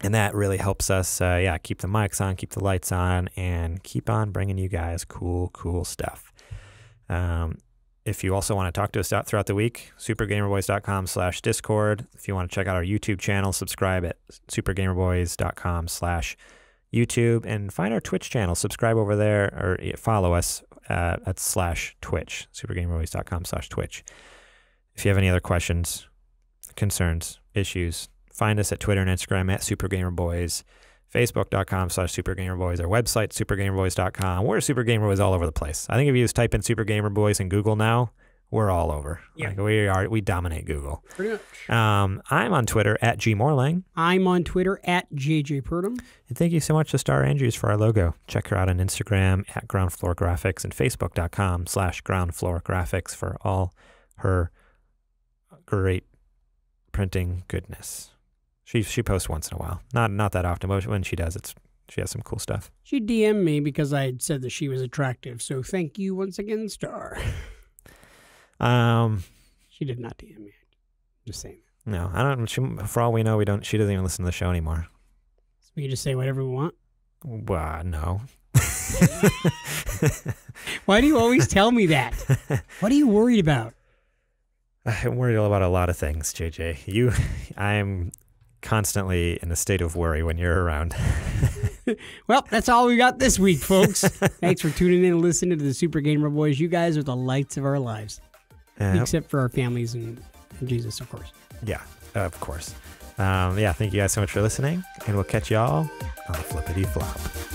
And that really helps us, yeah, keep the mics on, keep the lights on, and keep on bringing you guys cool stuff. If you also want to talk to us throughout the week, supergamerboys.com/discord. If you want to check out our YouTube channel, subscribe at supergamerboys.com/YouTube. And find our Twitch channel. Subscribe over there or follow us at /Twitch, supergamerboys.com/Twitch. If you have any other questions, concerns, issues, find us at Twitter and Instagram at supergamerboys, facebook.com/supergamerboys, our website, supergamerboys.com. We're supergamerboys all over the place. I think if you just type in supergamerboys in Google now, we're all over. Yeah. Like we dominate Google. Pretty much. I'm on Twitter at @gmorlang. I'm on Twitter at J.J. Purdom. And thank you so much to Star Andrews for our logo. Check her out on Instagram at groundfloorgraphics and facebook.com/groundfloorgraphics for all her great printing goodness. She posts once in a while. Not that often, but when she does, she has some cool stuff. She DM'd me because I had said that she was attractive. So thank you once again, Star. She did not DM me. Just saying. No, I don't. For all we know, she doesn't even listen to the show anymore. So we can just say whatever we want. Well, no. Why do you always tell me that? What are you worried about? I'm worried about a lot of things, JJ. I'm constantly in a state of worry when you're around. Well, that's all we got this week, folks. Thanks for tuning in and listening to the Super Gamer Boys. You guys are the lights of our lives. Except for our families and Jesus, of course. Yeah, of course. Yeah, thank you guys so much for listening, and we'll catch y'all on the flippity flop.